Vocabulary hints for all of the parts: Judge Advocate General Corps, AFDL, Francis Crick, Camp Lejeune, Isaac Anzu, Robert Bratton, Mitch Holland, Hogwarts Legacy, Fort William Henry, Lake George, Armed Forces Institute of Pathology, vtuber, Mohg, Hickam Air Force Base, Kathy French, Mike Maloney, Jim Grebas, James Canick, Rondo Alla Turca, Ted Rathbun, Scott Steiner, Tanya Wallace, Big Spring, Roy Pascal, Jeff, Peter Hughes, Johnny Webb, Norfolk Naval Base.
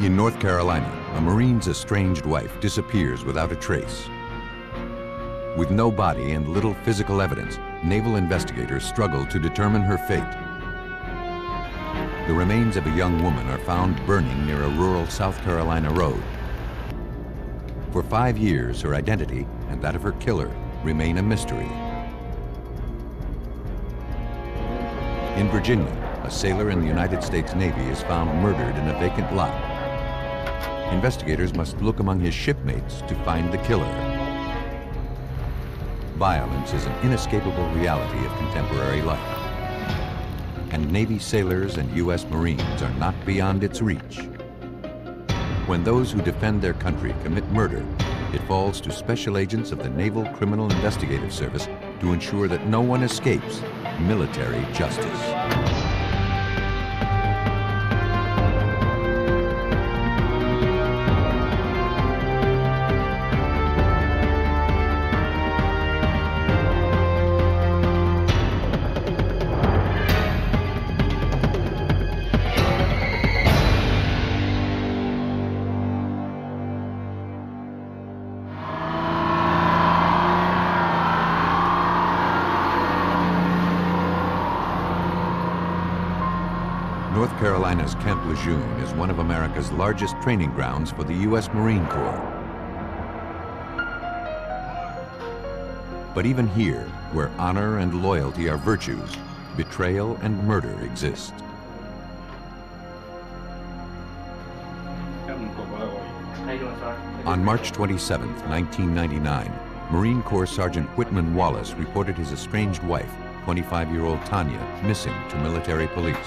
In North Carolina, a Marine's estranged wife disappears without a trace. With no body and little physical evidence, naval investigators struggle to determine her fate. The remains of a young woman are found burning near a rural South Carolina road. For 5 years, her identity and that of her killer remain a mystery. In Virginia, a sailor in the United States Navy is found murdered in a vacant lot. Investigators must look among his shipmates to find the killer. Violence is an inescapable reality of contemporary life, and Navy sailors and U.S. Marines are not beyond its reach. When those who defend their country commit murder, it falls to special agents of the Naval Criminal Investigative Service to ensure that no one escapes military justice. Camp Lejeune is one of America's largest training grounds for the U.S. Marine Corps. But even here, where honor and loyalty are virtues, betrayal and murder exist. On March 27, 1999, Marine Corps Sergeant Whitman Wallace reported his estranged wife, 25-year-old Tanya, missing to military police.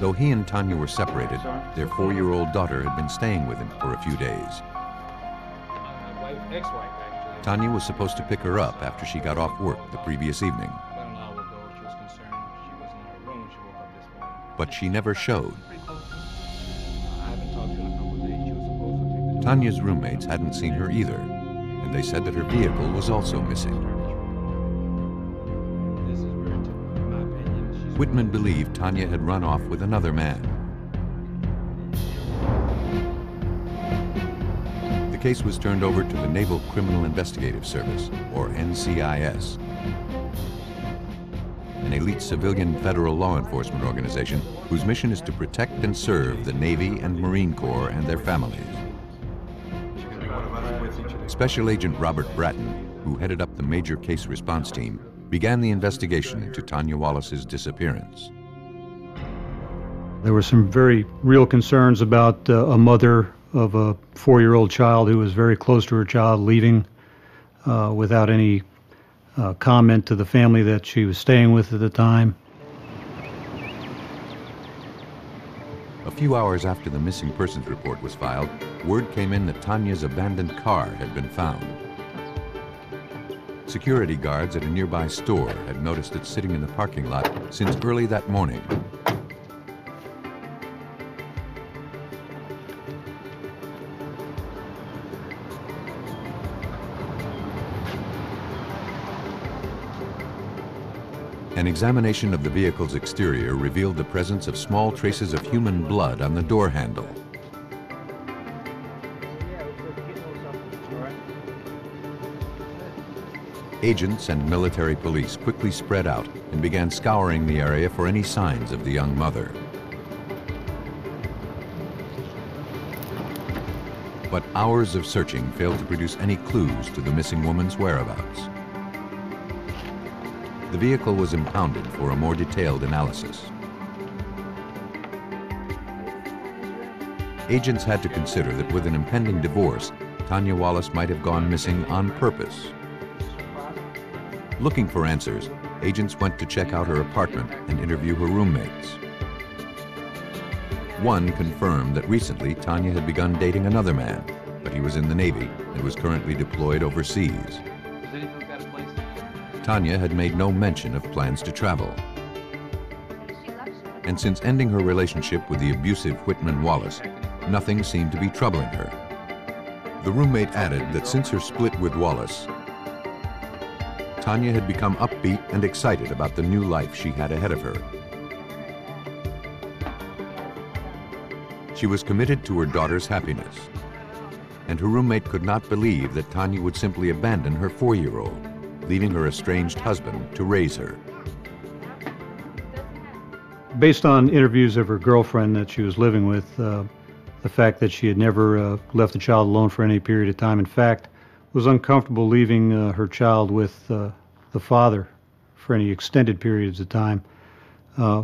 Though he and Tanya were separated, their 4-year-old daughter had been staying with him for a few days. Tanya was supposed to pick her up after she got off work the previous evening. But she never showed. Tanya's roommates hadn't seen her either, and they said that her vehicle was also missing. Whitman believed Tanya had run off with another man. The case was turned over to the Naval Criminal Investigative Service, or NCIS, an elite civilian federal law enforcement organization whose mission is to protect and serve the Navy and Marine Corps and their families. Special Agent Robert Bratton, who headed up the major case response team, began the investigation into Tanya Wallace's disappearance. There were some very real concerns about a mother of a 4-year-old child who was very close to her child leaving without any comment to the family that she was staying with at the time. A few hours after the missing persons report was filed, word came in that Tanya's abandoned car had been found. Security guards at a nearby store had noticed it sitting in the parking lot since early that morning. An examination of the vehicle's exterior revealed the presence of small traces of human blood on the door handle. Agents and military police quickly spread out and began scouring the area for any signs of the young mother. But hours of searching failed to produce any clues to the missing woman's whereabouts. The vehicle was impounded for a more detailed analysis. Agents had to consider that with an impending divorce, Tanya Wallace might have gone missing on purpose. Looking for answers, agents went to check out her apartment and interview her roommates. One confirmed that recently Tanya had begun dating another man, but he was in the Navy and was currently deployed overseas. Tanya had made no mention of plans to travel. And since ending her relationship with the abusive Whitman Wallace, nothing seemed to be troubling her. The roommate added that since her split with Wallace, Tanya had become upbeat and excited about the new life she had ahead of her. She was committed to her daughter's happiness, and her roommate could not believe that Tanya would simply abandon her 4-year-old, leaving her estranged husband to raise her. Based on interviews of her girlfriend that she was living with, the fact that she had never left the child alone for any period of time, in fact, was uncomfortable leaving her child with the father for any extended periods of time.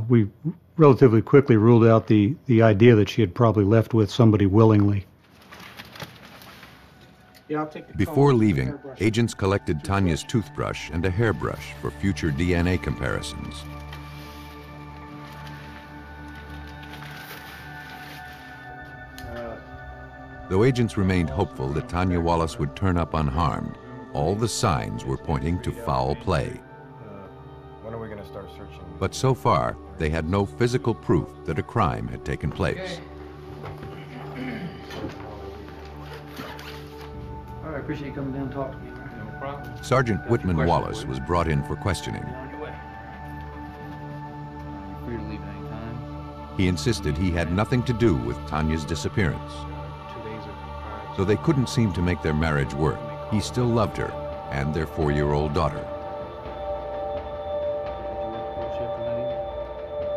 We relatively quickly ruled out the idea that she had probably left with somebody willingly. Before leaving, agents collected Tanya's toothbrush and a hairbrush for future DNA comparisons. Though agents remained hopeful that Tanya Wallace would turn up unharmed, all the signs were pointing to foul play. When are we going to start searching? But so far, they had no physical proof that a crime had taken place. Okay. All right, appreciate you coming down and talking to me. No problem. Sergeant Whitman Wallace was brought in for questioning. You're free to leave at any time. He insisted he had nothing to do with Tanya's disappearance. Though they couldn't seem to make their marriage work, he still loved her and their 4-year-old daughter.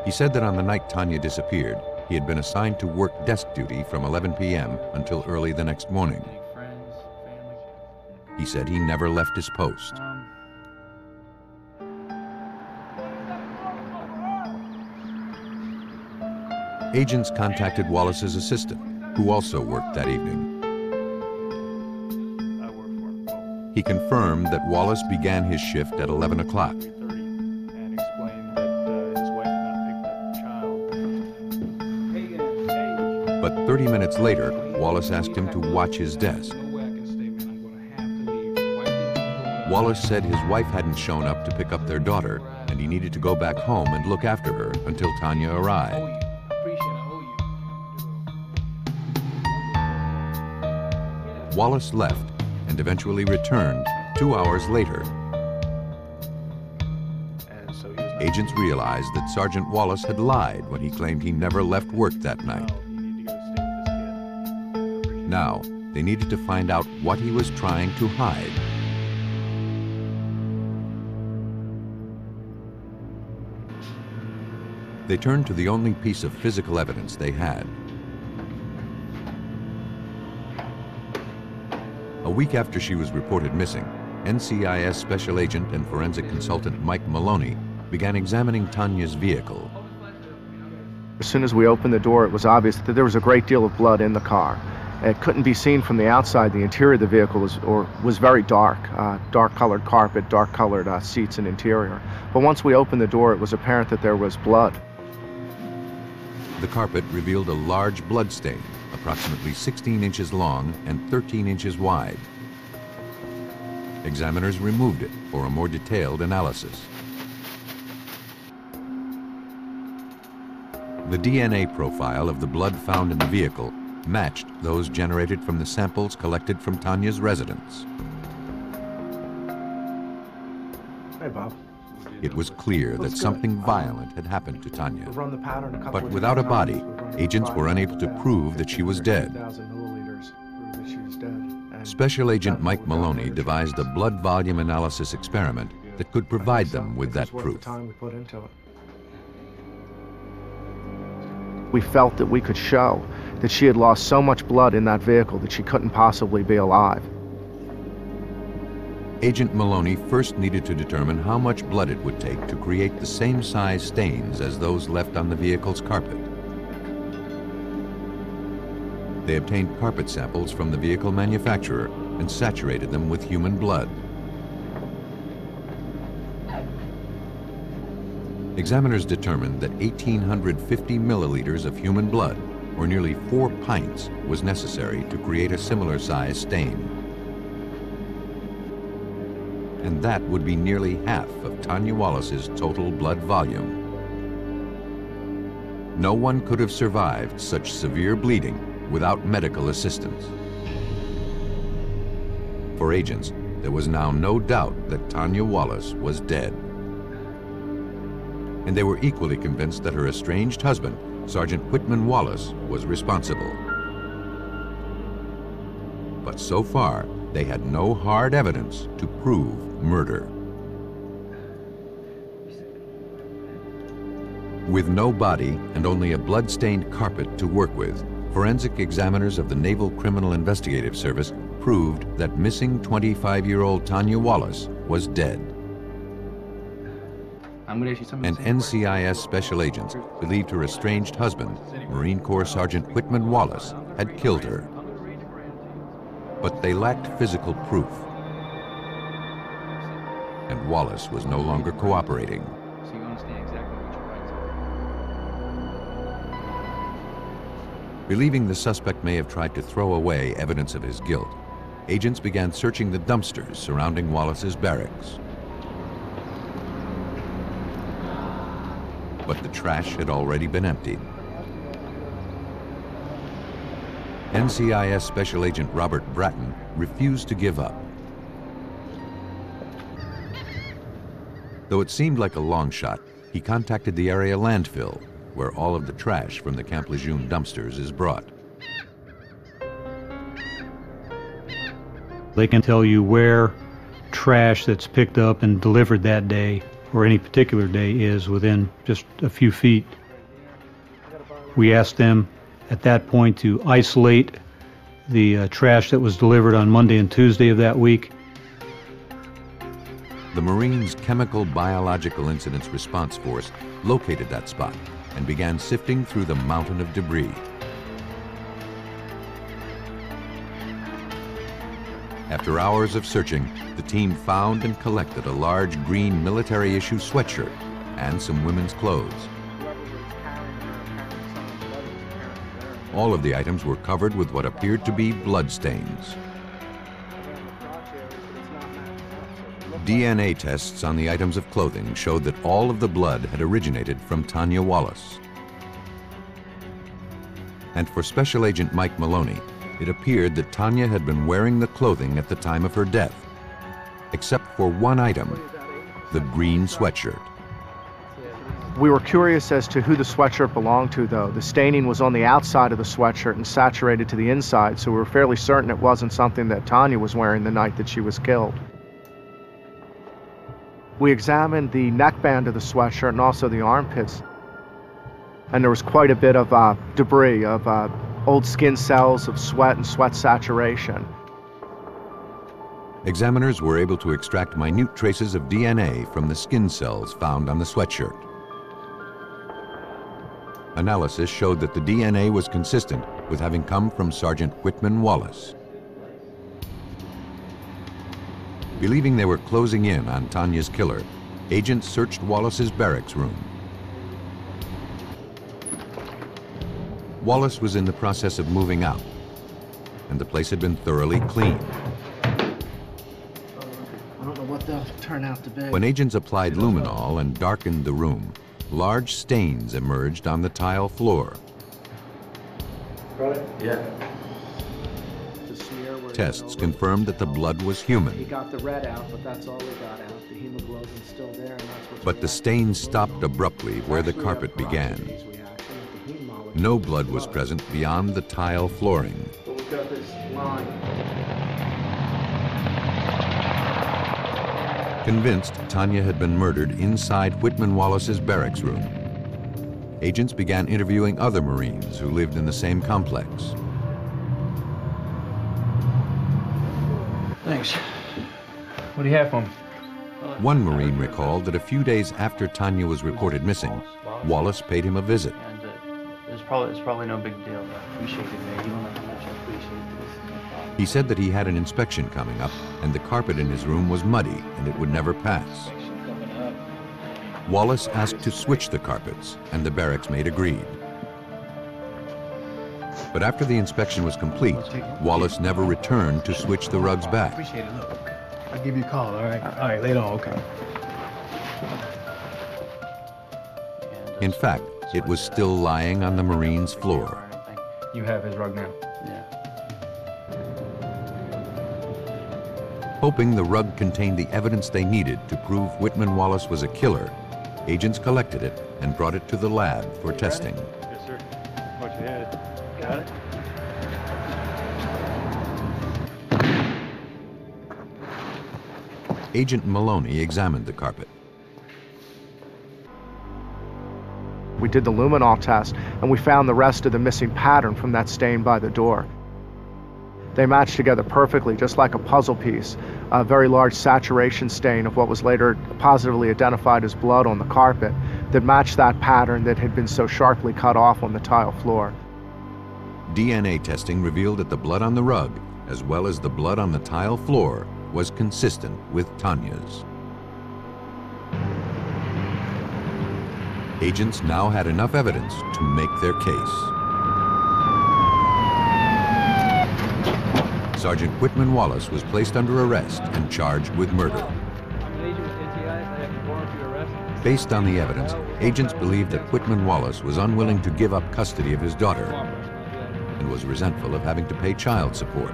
He said that on the night Tanya disappeared, he had been assigned to work desk duty from 11 p.m. until early the next morning. He said he never left his post. Agents contacted Wallace's assistant, who also worked that evening. He confirmed that Wallace began his shift at 11 o'clock. And explained that his wife had not picked up the child. But 30 minutes later, Wallace asked him to watch his desk. Wallace said his wife hadn't shown up to pick up their daughter, and he needed to go back home and look after her until Tanya arrived. Wallace left and eventually returned 2 hours later. Agents realized that Sergeant Wallace had lied when he claimed he never left work that night. Now, they needed to find out what he was trying to hide. They turned to the only piece of physical evidence they had. A week after she was reported missing, NCIS Special Agent and Forensic Consultant Mike Maloney began examining Tanya's vehicle. As soon as we opened the door, it was obvious that there was a great deal of blood in the car. It couldn't be seen from the outside. The interior of the vehicle was very dark, dark-colored carpet, dark-colored seats and interior. But once we opened the door, it was apparent that there was blood. The carpet revealed a large blood stain, approximately 16 inches long and 13 inches wide. Examiners removed it for a more detailed analysis. The DNA profile of the blood found in the vehicle matched those generated from the samples collected from Tanya's residence. Hey, Bob. It was clear that something violent had happened to Tanya. But without a body, agents were unable to prove that she was dead. Special Agent Mike Maloney devised a blood volume analysis experiment that could provide them with that proof. We felt that we could show that she had lost so much blood in that vehicle that she couldn't possibly be alive. Agent Maloney first needed to determine how much blood it would take to create the same size stains as those left on the vehicle's carpet. They obtained carpet samples from the vehicle manufacturer and saturated them with human blood. Examiners determined that 1,850 milliliters of human blood, or nearly 4 pints, was necessary to create a similar size stain. And that would be nearly half of Tanya Wallace's total blood volume. No one could have survived such severe bleeding without medical assistance. For agents, there was now no doubt that Tanya Wallace was dead. And they were equally convinced that her estranged husband, Sergeant Whitman Wallace was responsible. But so far, they had no hard evidence to prove murder. With no body and only a blood-stained carpet to work with, forensic examiners of the Naval Criminal Investigative Service proved that missing 25-year-old Tanya Wallace was dead. And NCIS special agents believed her estranged husband, Marine Corps Sergeant Whitman Wallace, had killed her. But they lacked physical proof, and Wallace was no longer cooperating. Believing the suspect may have tried to throw away evidence of his guilt, agents began searching the dumpsters surrounding Wallace's barracks. But the trash had already been emptied. NCIS Special Agent Robert Bratton refused to give up. Though it seemed like a long shot, he contacted the area landfill, where all of the trash from the Camp Lejeune dumpsters is brought. They can tell you where trash that's picked up and delivered that day or any particular day is within just a few feet. We asked them at that point to isolate the trash that was delivered on Monday and Tuesday of that week. The Marines' Chemical Biological Incidents Response Force located that spot and began sifting through the mountain of debris. After hours of searching, the team found and collected a large green military-issue sweatshirt and some women's clothes. All of the items were covered with what appeared to be bloodstains. DNA tests on the items of clothing showed that all of the blood had originated from Tanya Wallace. And for Special Agent Mike Maloney, it appeared that Tanya had been wearing the clothing at the time of her death, except for one item, the green sweatshirt. We were curious as to who the sweatshirt belonged to, though. The staining was on the outside of the sweatshirt and saturated to the inside, so we were fairly certain it wasn't something that Tanya was wearing the night that she was killed. We examined the neckband of the sweatshirt and also the armpits, and there was quite a bit of debris, of old skin cells, of sweat and sweat saturation. Examiners were able to extract minute traces of DNA from the skin cells found on the sweatshirt. Analysis showed that the DNA was consistent with having come from Sergeant Whitman Wallace. Believing they were closing in on Tanya's killer, agents searched Wallace's barracks room. Wallace was in the process of moving out, and the place had been thoroughly cleaned. I don't know what they'll turn out to be. When agents applied luminol and darkened the room, large stains emerged on the tile floor. Got it? Yeah. Tests confirmed that the blood was human. But the stain stopped abruptly where the carpet began. No blood was present beyond the tile flooring. Convinced Tanya had been murdered inside Whitman Wallace's barracks room, agents began interviewing other Marines who lived in the same complex. Thanks. What do you have for me? One Marine recalled that a few days after Tanya was reported missing, Wallace paid him a visit. And it's probably no big deal. I appreciate it, man. You don't know how much I appreciate this. He said that he had an inspection coming up, and the carpet in his room was muddy and it would never pass. Wallace asked to switch the carpets, and the barracks maid agreed. But after the inspection was complete, Wallace never returned to switch the rugs back. Appreciate it. Look, I'll give you a call, all right? All right, later on, okay. In fact, it was still lying on the Marine's floor. You have his rug now? Yeah. Hoping the rug contained the evidence they needed to prove Whitman Wallace was a killer, agents collected it and brought it to the lab for testing. Yes, sir. head. Got it? Agent Maloney examined the carpet. We did the luminol test, and we found the rest of the missing pattern from that stain by the door. They matched together perfectly, just like a puzzle piece. A very large saturation stain of what was later positively identified as blood on the carpet that matched that pattern that had been so sharply cut off on the tile floor. DNA testing revealed that the blood on the rug, as well as the blood on the tile floor, was consistent with Tanya's. Agents now had enough evidence to make their case. Sergeant Whitman Wallace was placed under arrest and charged with murder. Based on the evidence, agents believed that Whitman Wallace was unwilling to give up custody of his daughter and was resentful of having to pay child support.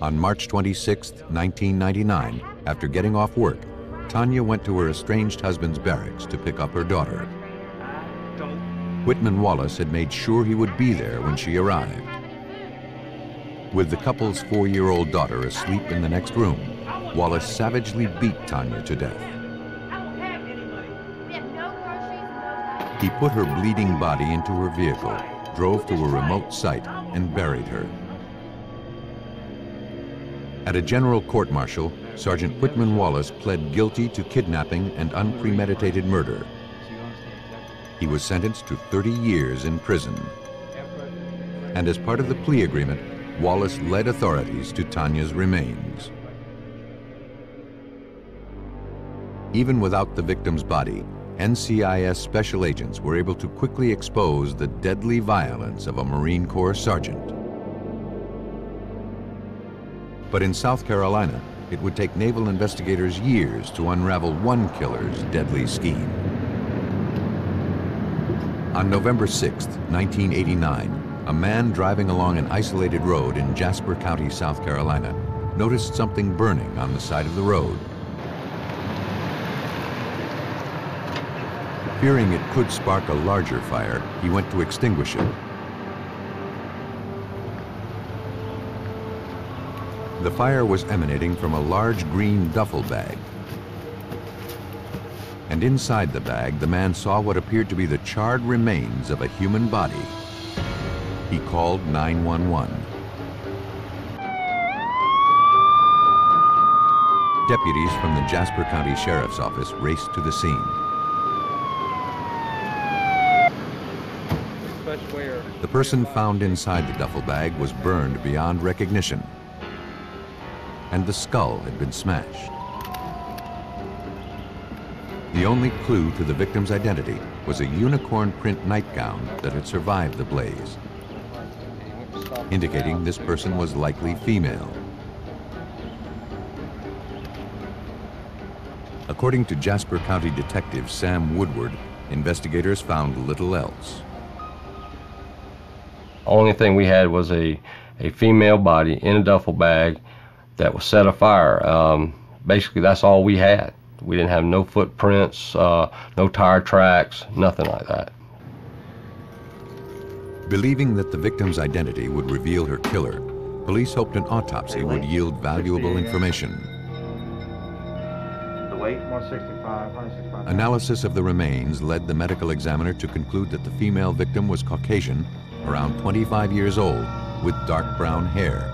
On March 26, 1999, after getting off work, Tanya went to her estranged husband's barracks to pick up her daughter. Whitman Wallace had made sure he would be there when she arrived. With the couple's 4-year-old daughter asleep in the next room, Wallace savagely beat Tanya to death. He put her bleeding body into her vehicle, drove to a remote site, and buried her. At a general court-martial, Sergeant Whitman Wallace pled guilty to kidnapping and unpremeditated murder. He was sentenced to 30 years in prison. And as part of the plea agreement, Wallace led authorities to Tanya's remains. Even without the victim's body, NCIS special agents were able to quickly expose the deadly violence of a Marine Corps sergeant. But in South Carolina, it would take naval investigators years to unravel one killer's deadly scheme. On November 6, 1989, a man driving along an isolated road in Jasper County, South Carolina, noticed something burning on the side of the road. Fearing it could spark a larger fire, he went to extinguish it. The fire was emanating from a large green duffel bag. And inside the bag, the man saw what appeared to be the charred remains of a human body. He called 911. Deputies from the Jasper County Sheriff's Office raced to the scene. The person found inside the duffel bag was burned beyond recognition, and the skull had been smashed. The only clue to the victim's identity was a unicorn print nightgown that had survived the blaze, indicating this person was likely female. According to Jasper County Detective Sam Woodward, investigators found little else. Only thing we had was a female body in a duffel bag that was set afire. Basically, that's all we had. We didn't have no footprints, no tire tracks, nothing like that. Believing that the victim's identity would reveal her killer, police hoped an autopsy would yield valuable information. The weight, 165, 165. Analysis of the remains led the medical examiner to conclude that the female victim was Caucasian, around 25 years old, with dark brown hair.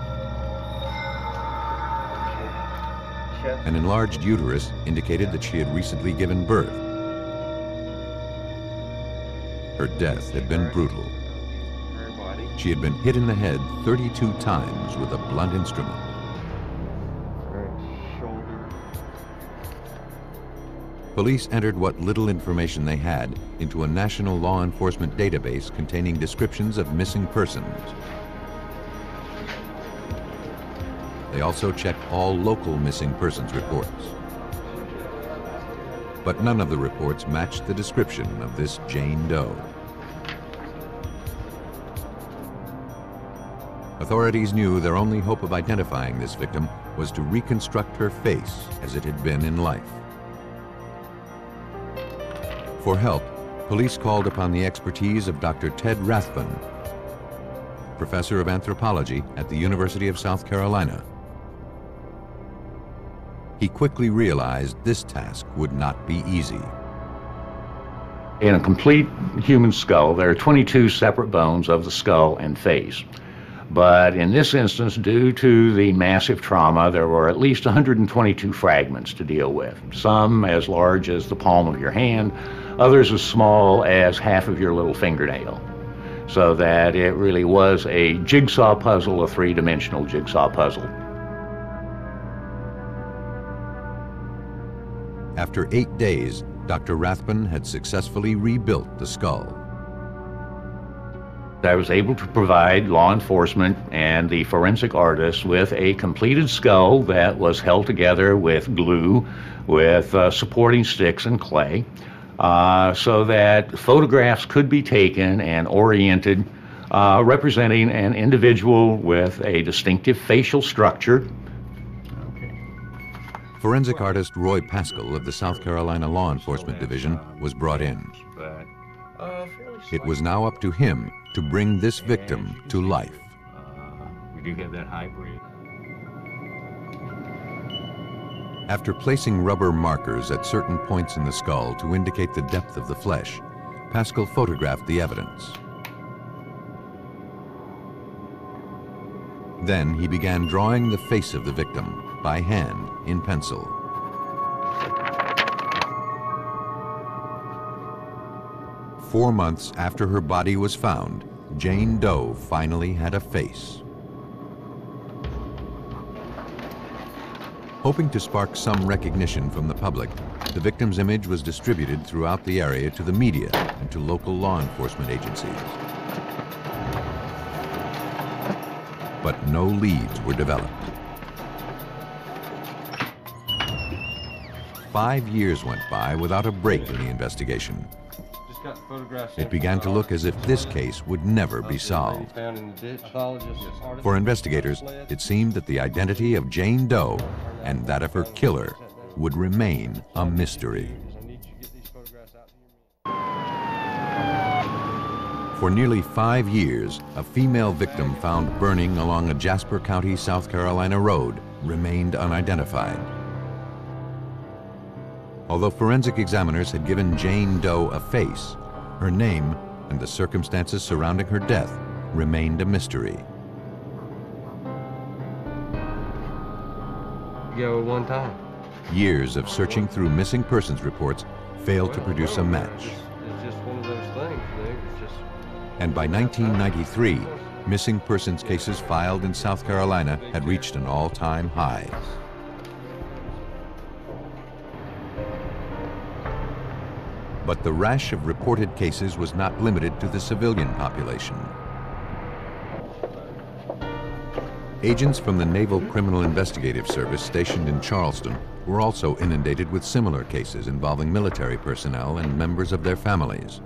An enlarged uterus indicated that she had recently given birth. Her death had been brutal. She had been hit in the head 32 times with a blunt instrument. Police entered what little information they had into a national law enforcement database containing descriptions of missing persons. They also checked all local missing persons reports. But none of the reports matched the description of this Jane Doe. Authorities knew their only hope of identifying this victim was to reconstruct her face as it had been in life. For help, police called upon the expertise of Dr. Ted Rathbun, professor of anthropology at the University of South Carolina. He quickly realized this task would not be easy. In a complete human skull, there are 22 separate bones of the skull and face. But in this instance, due to the massive trauma, there were at least 122 fragments to deal with. Some as large as the palm of your hand, others as small as half of your little fingernail. So that it really was a jigsaw puzzle, a three-dimensional jigsaw puzzle. After 8 days, Dr. Rathbun had successfully rebuilt the skull. I was able to provide law enforcement and the forensic artists with a completed skull that was held together with glue, with supporting sticks and clay, so that photographs could be taken and oriented, representing an individual with a distinctive facial structure. Forensic artist Roy Pascal of the South Carolina Law Enforcement Division was brought in. It was now up to him to bring this victim to life. We do have that hybrid. After placing rubber markers at certain points in the skull to indicate the depth of the flesh, Pascal photographed the evidence. Then he began drawing the face of the victim by hand in pencil. Four months after her body was found, Jane Doe finally had a face. Hoping to spark some recognition from the public, the victim's image was distributed throughout the area to the media and to local law enforcement agencies. But no leads were developed. 5 years went by without a break in the investigation. It began to look as if this case would never be solved. For investigators, it seemed that the identity of Jane Doe and that of her killer would remain a mystery. For nearly 5 years, a female victim found burning along a Jasper County, South Carolina road remained unidentified. Although forensic examiners had given Jane Doe a face, her name and the circumstances surrounding her death remained a mystery. Go one time. Years of searching through missing persons reports failed to produce a match. It's just one of those things, dude. It's just... And by 1993, missing persons cases filed in South Carolina had reached an all-time high. But the rash of reported cases was not limited to the civilian population. Agents from the Naval Criminal Investigative Service stationed in Charleston were also inundated with similar cases involving military personnel and members of their families.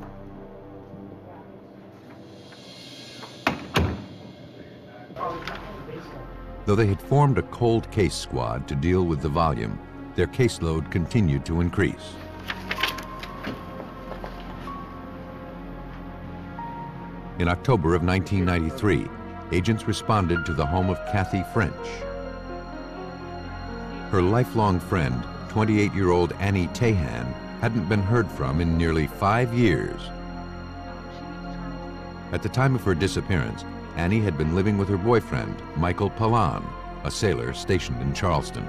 Though they had formed a cold case squad to deal with the volume, their caseload continued to increase. In October of 1993, agents responded to the home of Kathy French. Her lifelong friend, 28-year-old Annie Tehan, hadn't been heard from in nearly 5 years. At the time of her disappearance, Annie had been living with her boyfriend, Michael Pallon, a sailor stationed in Charleston.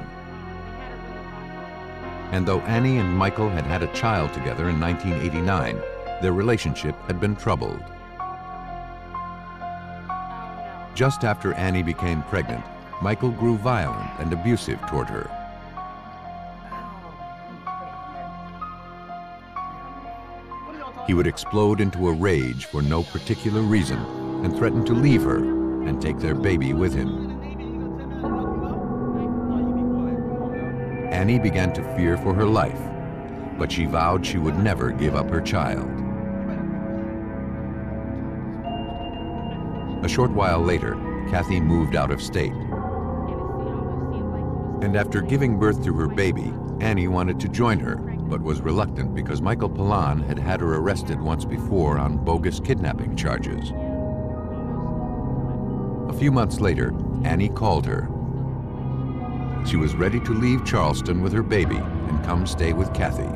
And though Annie and Michael had had a child together in 1989, their relationship had been troubled. Just after Annie became pregnant, Michael grew violent and abusive toward her. He would explode into a rage for no particular reason and threaten to leave her and take their baby with him. Annie began to fear for her life, but she vowed she would never give up her child. A short while later, Kathy moved out of state. And after giving birth to her baby, Annie wanted to join her, but was reluctant because Michael Pallon had had her arrested once before on bogus kidnapping charges. A few months later, Annie called her. She was ready to leave Charleston with her baby and come stay with Kathy.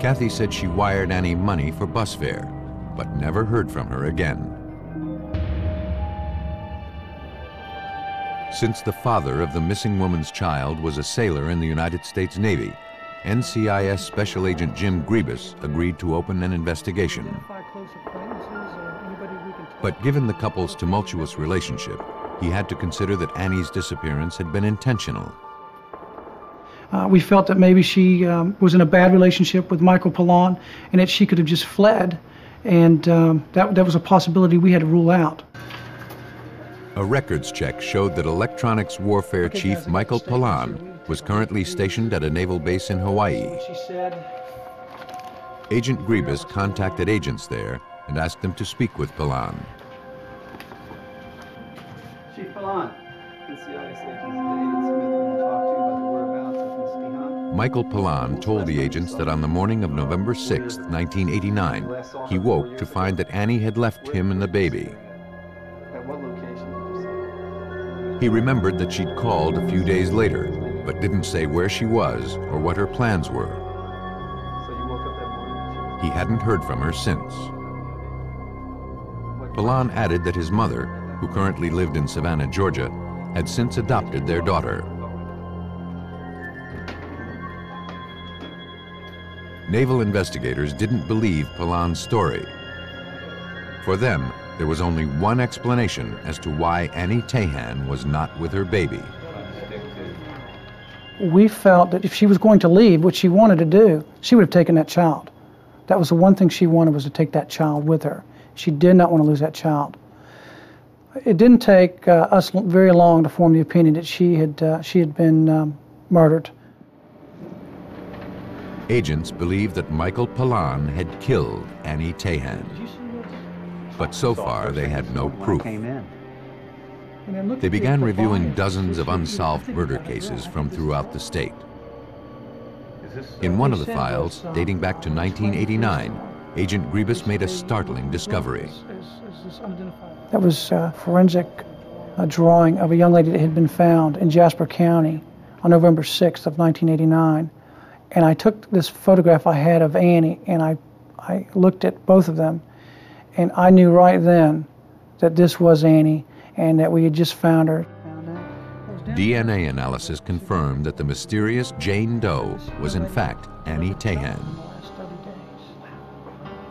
Kathy said she wired Annie money for bus fare, but never heard from her again. Since the father of the missing woman's child was a sailor in the United States Navy, NCIS Special Agent Jim Grebas agreed to open an investigation. But given the couple's tumultuous relationship, he had to consider that Annie's disappearance had been intentional. We felt that maybe she was in a bad relationship with Michael Pallon and that she could have just fled, and that was a possibility we had to rule out. A records check showed that electronics warfare chief Michael Pallon was currently stationed at a naval base in Hawaii. Agent Grebas contacted agents there and asked them to speak with Pallon. Chief Pallon, NCIS agents David Smith will talk to you about the whereabouts of Ms. Tehan. Michael Pallon told the agents that on the morning of November 6, 1989, he woke to find that Annie had left him and the baby. He remembered that she'd called a few days later, but didn't say where she was or what her plans were. He hadn't heard from her since. Pallon added that his mother, who currently lived in Savannah, Georgia, had since adopted their daughter. Naval investigators didn't believe Pallon's story. For them, there was only one explanation as to why Annie Tehan was not with her baby. We felt that if she was going to leave, what she wanted to do, she would have taken that child. That was the one thing she wanted, was to take that child with her. She did not want to lose that child. It didn't take us very long to form the opinion that she had been murdered. Agents believed that Michael Pallon had killed Annie Tehan. But so far, they had no proof. They began reviewing dozens of unsolved murder cases from throughout the state. In one of the files, dating back to 1989, Agent Grebas made a startling discovery. That was a forensic drawing of a young lady that had been found in Jasper County on November 6th of 1989. And I took this photograph I had of Annie, and I looked at both of them. And I knew right then that this was Annie and that we had just found her. DNA analysis confirmed that the mysterious Jane Doe was in fact Annie Tehan.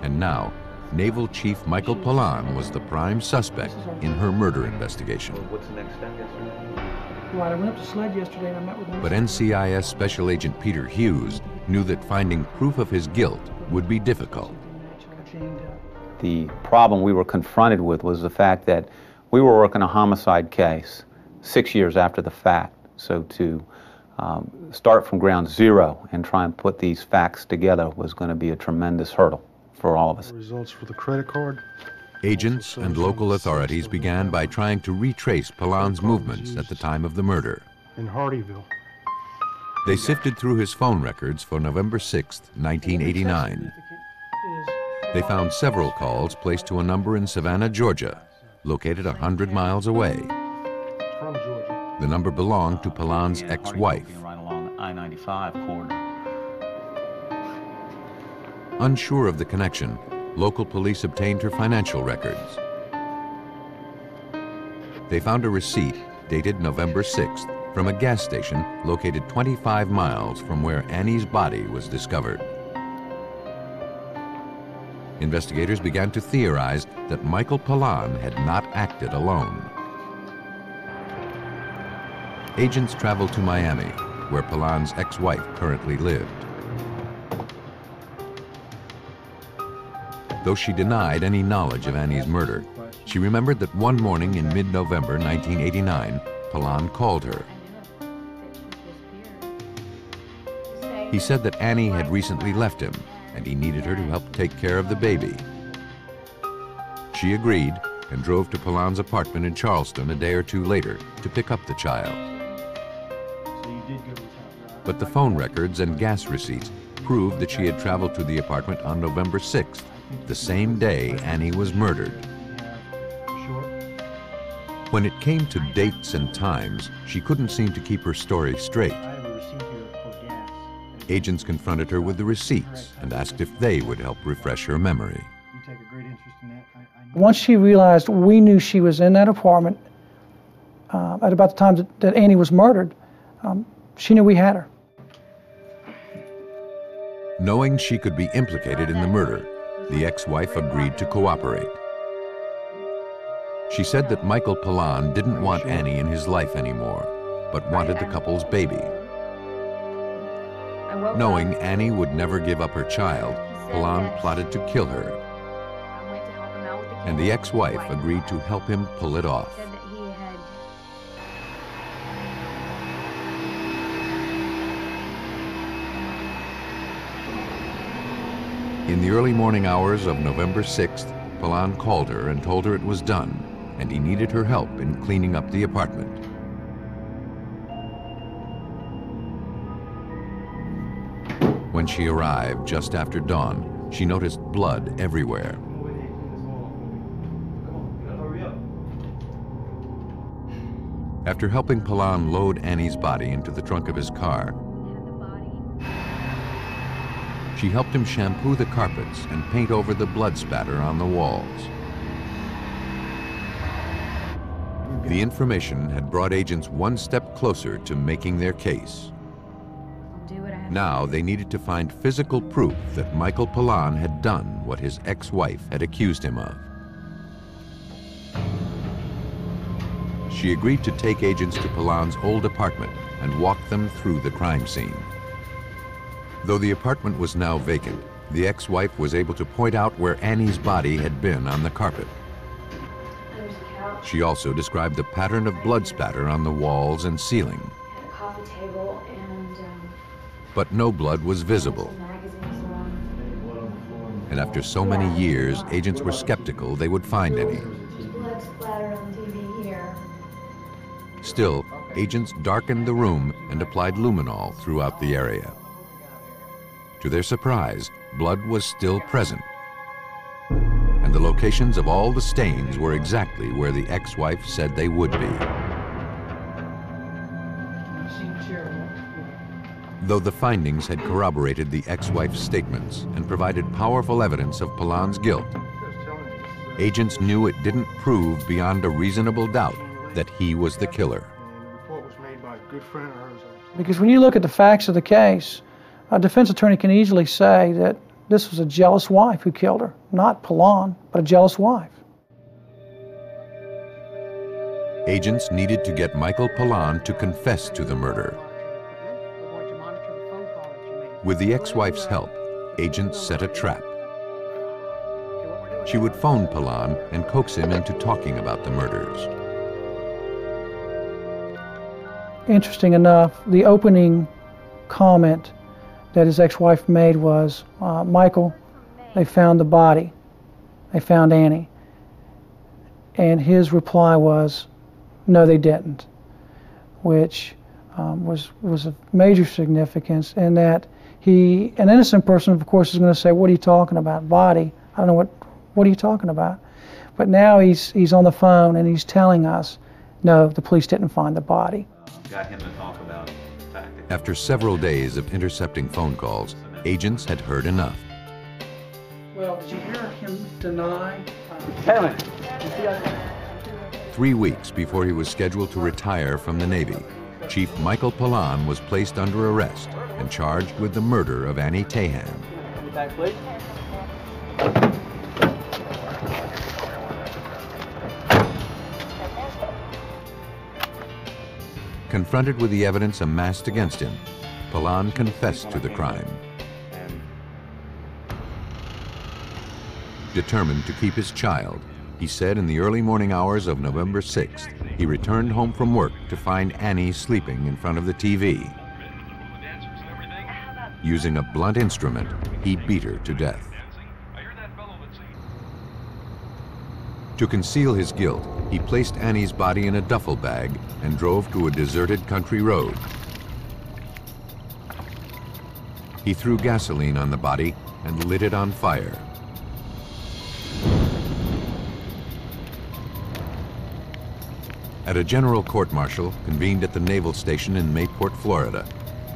And now, Naval Chief Michael Pallon was the prime suspect in her murder investigation. But NCIS Special Agent Peter Hughes knew that finding proof of his guilt would be difficult. The problem we were confronted with was the fact that we were working a homicide case 6 years after the fact. So to start from ground zero and try and put these facts together was going to be a tremendous hurdle for all of us. Results for the credit card. Agents and local authorities began by trying to retrace Pallon's movements at the time of the murder. In Hardieville. They sifted through his phone records for November 6th, 1989. They found several calls placed to a number in Savannah, Georgia, located 100 miles away. The number belonged to Pallon's ex-wife. Unsure of the connection, local police obtained her financial records. They found a receipt dated November 6th from a gas station located 25 miles from where Annie's body was discovered. Investigators began to theorize that Michael Pallon had not acted alone. Agents traveled to Miami, where Pallon's ex-wife currently lived. Though she denied any knowledge of Annie's murder, she remembered that one morning in mid-November 1989, Pallon called her. He said that Annie had recently left him, and he needed her to help take care of the baby. She agreed and drove to Pallon's apartment in Charleston a day or two later to pick up the child. but the phone records and gas receipts proved that she had traveled to the apartment on November 6th, the same day Annie was murdered. When it came to dates and times, she couldn't seem to keep her story straight. Agents confronted her with the receipts and asked if they would help refresh her memory. Once she realized we knew she was in that apartment at about the time that Annie was murdered, she knew we had her. Knowing she could be implicated in the murder, the ex-wife agreed to cooperate. She said that Michael Pallon didn't want Annie in his life anymore, but wanted the couple's baby. Knowing Annie would never give up her child, Pallon plotted to kill her, and the ex-wife agreed to help him pull it off. In the early morning hours of November 6th, Pallon called her and told her it was done, and he needed her help in cleaning up the apartment. When she arrived just after dawn, she noticed blood everywhere. After helping Pallon load Annie's body into the trunk of his car, she helped him shampoo the carpets and paint over the blood spatter on the walls. The information had brought agents one step closer to making their case. Now they needed to find physical proof that Michael Pallon had done what his ex-wife had accused him of. She agreed to take agents to Pallon's old apartment and walk them through the crime scene. Though the apartment was now vacant, the ex-wife was able to point out where Annie's body had been on the carpet. She also described the pattern of blood spatter on the walls and ceiling. But no blood was visible. And after so many years, agents were skeptical they would find any. Still, agents darkened the room and applied luminol throughout the area. To their surprise, blood was still present, and the locations of all the stains were exactly where the ex-wife said they would be. Though the findings had corroborated the ex-wife's statements and provided powerful evidence of Pallon's guilt, agents knew it didn't prove beyond a reasonable doubt that he was the killer. Because when you look at the facts of the case, a defense attorney can easily say that this was a jealous wife who killed her, not Pallon, but a jealous wife. Agents needed to get Michael Pallon to confess to the murder. With the ex-wife's help, agents set a trap. She would phone Pallon and coax him into talking about the murders. Interesting enough, the opening comment that his ex-wife made was, Michael, they found the body. They found Annie. And his reply was, no, they didn't, which was of major significance in that he, an innocent person, of course, is going to say, what are you talking about? Body? I don't know, what are you talking about? But now he's on the phone and he's telling us, no, the police didn't find the body. Got him to talk about it. After several days of intercepting phone calls, agents had heard enough. Well, did you hear him deny? 3 weeks before he was scheduled to retire from the Navy, Chief Michael Pallon was placed under arrest and charged with the murder of Annie Tehan. Back, please. Confronted with the evidence amassed against him, Pallon confessed to the crime. Determined to keep his child, he said in the early morning hours of November 6th, he returned home from work to find Annie sleeping in front of the TV. Using a blunt instrument, he beat her to death. To conceal his guilt, he placed Annie's body in a duffel bag and drove to a deserted country road. He threw gasoline on the body and lit it on fire. At a general court-martial convened at the naval station in Mayport, Florida,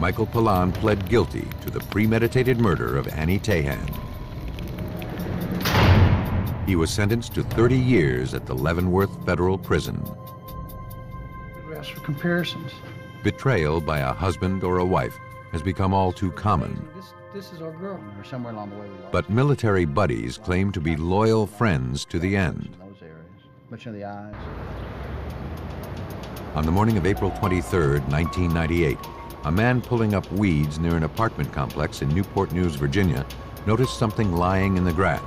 Michael Pallon pled guilty to the premeditated murder of Annie Tehan. He was sentenced to 30 years at the Leavenworth Federal Prison. We ask for comparisons. Betrayal by a husband or a wife has become all too common. This is our girl. Somewhere along the way we lost. But military buddies claim to be loyal friends to the end. Those areas, much in the eyes. On the morning of April 23rd, 1998, a man pulling up weeds near an apartment complex in Newport News, Virginia, noticed something lying in the grass.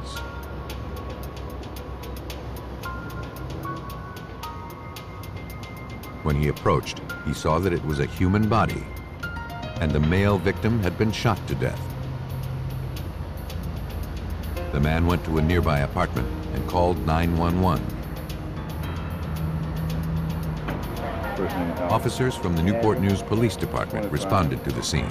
When he approached, he saw that it was a human body, and the male victim had been shot to death. The man went to a nearby apartment and called 911. Officers from the Newport News Police Department responded to the scene.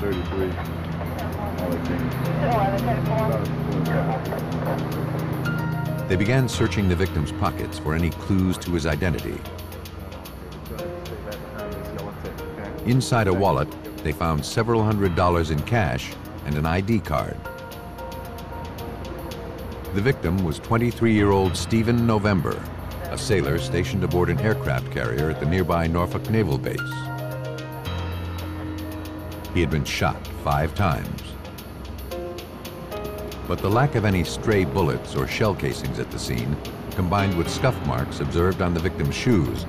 They began searching the victim's pockets for any clues to his identity. Inside a wallet, they found several $100s in cash and an ID card. The victim was 23-year-old Stephen November, a sailor stationed aboard an aircraft carrier at the nearby Norfolk Naval Base. He had been shot 5 times. But the lack of any stray bullets or shell casings at the scene, combined with scuff marks observed on the victim's shoes,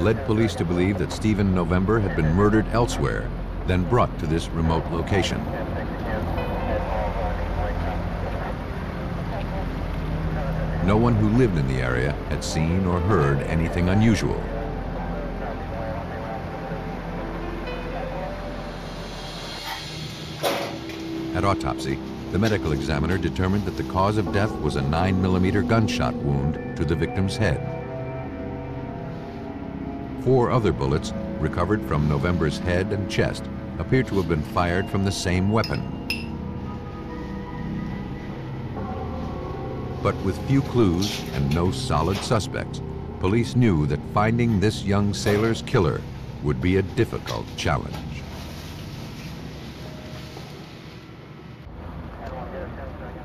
led police to believe that Stephen November had been murdered elsewhere, then brought to this remote location. No one who lived in the area had seen or heard anything unusual. At autopsy, the medical examiner determined that the cause of death was a 9mm gunshot wound to the victim's head. 4 other bullets, recovered from November's head and chest, appeared to have been fired from the same weapon. But with few clues and no solid suspects, police knew that finding this young sailor's killer would be a difficult challenge.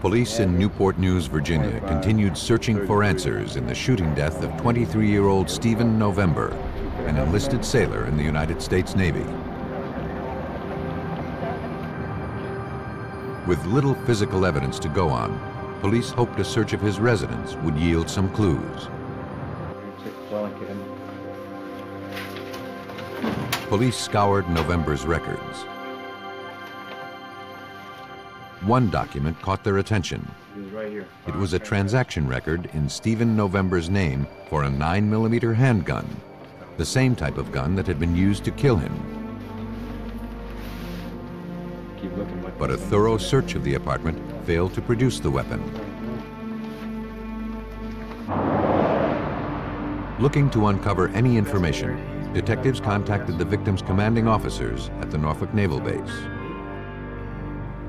Police in Newport News, Virginia, continued searching for answers in the shooting death of 23-year-old Stephen November, an enlisted sailor in the United States Navy. With little physical evidence to go on, police hoped a search of his residence would yield some clues. Police scoured November's records. One document caught their attention. It was a transaction record in Stephen November's name for a 9mm handgun, the same type of gun that had been used to kill him. But a thorough search of the apartment failed to produce the weapon. Looking to uncover any information, detectives contacted the victim's commanding officers at the Norfolk Naval Base.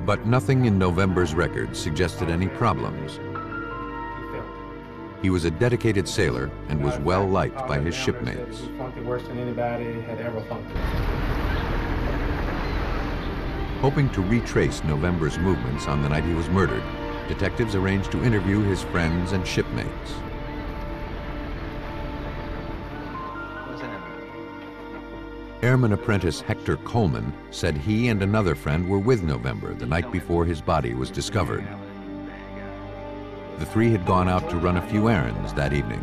But nothing in November's record suggested any problems. He was a dedicated sailor and was well liked by his shipmates. Hoping to retrace November's movements on the night he was murdered, detectives arranged to interview his friends and shipmates. Airman apprentice Hector Coleman said he and another friend were with November the night before his body was discovered. The 3 had gone out to run a few errands that evening.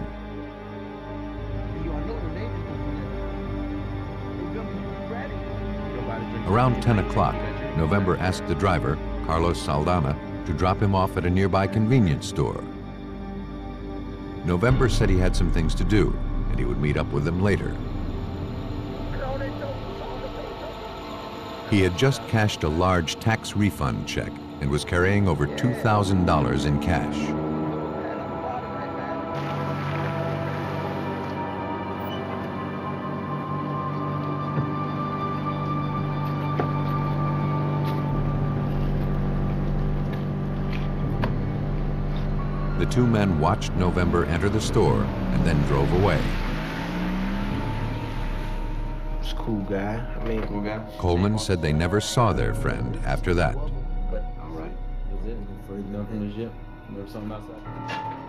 Around 10 o'clock, November asked the driver, Carlos Saldana, to drop him off at a nearby convenience store. November said he had some things to do, and he would meet up with them later. He had just cashed a large tax refund check and was carrying over $2,000 in cash. two men watched November enter the store and then drove away. It's a cool guy. Coleman said they never saw their friend after that.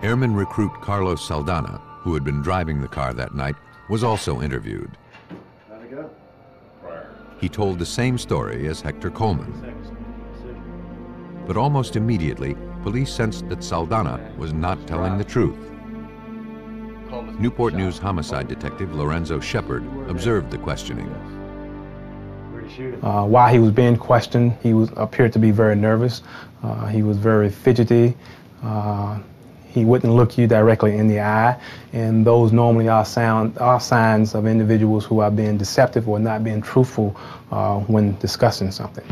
Airman recruit Carlos Saldana, who had been driving the car that night, was also interviewed. He told the same story as Hector Coleman. But almost immediately, police sensed that Saldana was not telling the truth. Newport News homicide detective Lorenzo Shepherd observed the questioning. While he was being questioned, he appeared to be very nervous. He was very fidgety. He wouldn't look you directly in the eye, and those normally are signs of individuals who are being deceptive or not being truthful when discussing something.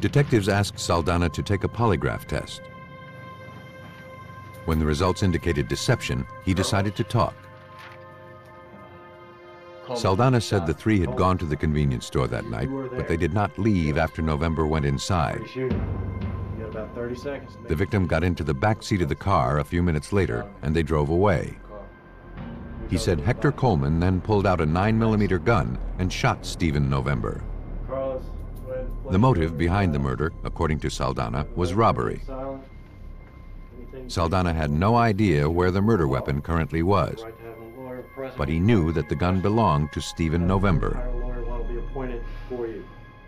Detectives asked Saldana to take a polygraph test. When the results indicated deception, he decided to talk. Saldana said the three had gone to the convenience store that night, but they did not leave after November went inside. The victim got into the back seat of the car a few minutes later, and they drove away. He said Hector Coleman then pulled out a 9mm gun and shot Stephen November. The motive behind the murder, according to Saldana, was robbery. Saldana had no idea where the murder weapon currently was, but he knew that the gun belonged to Stephen November.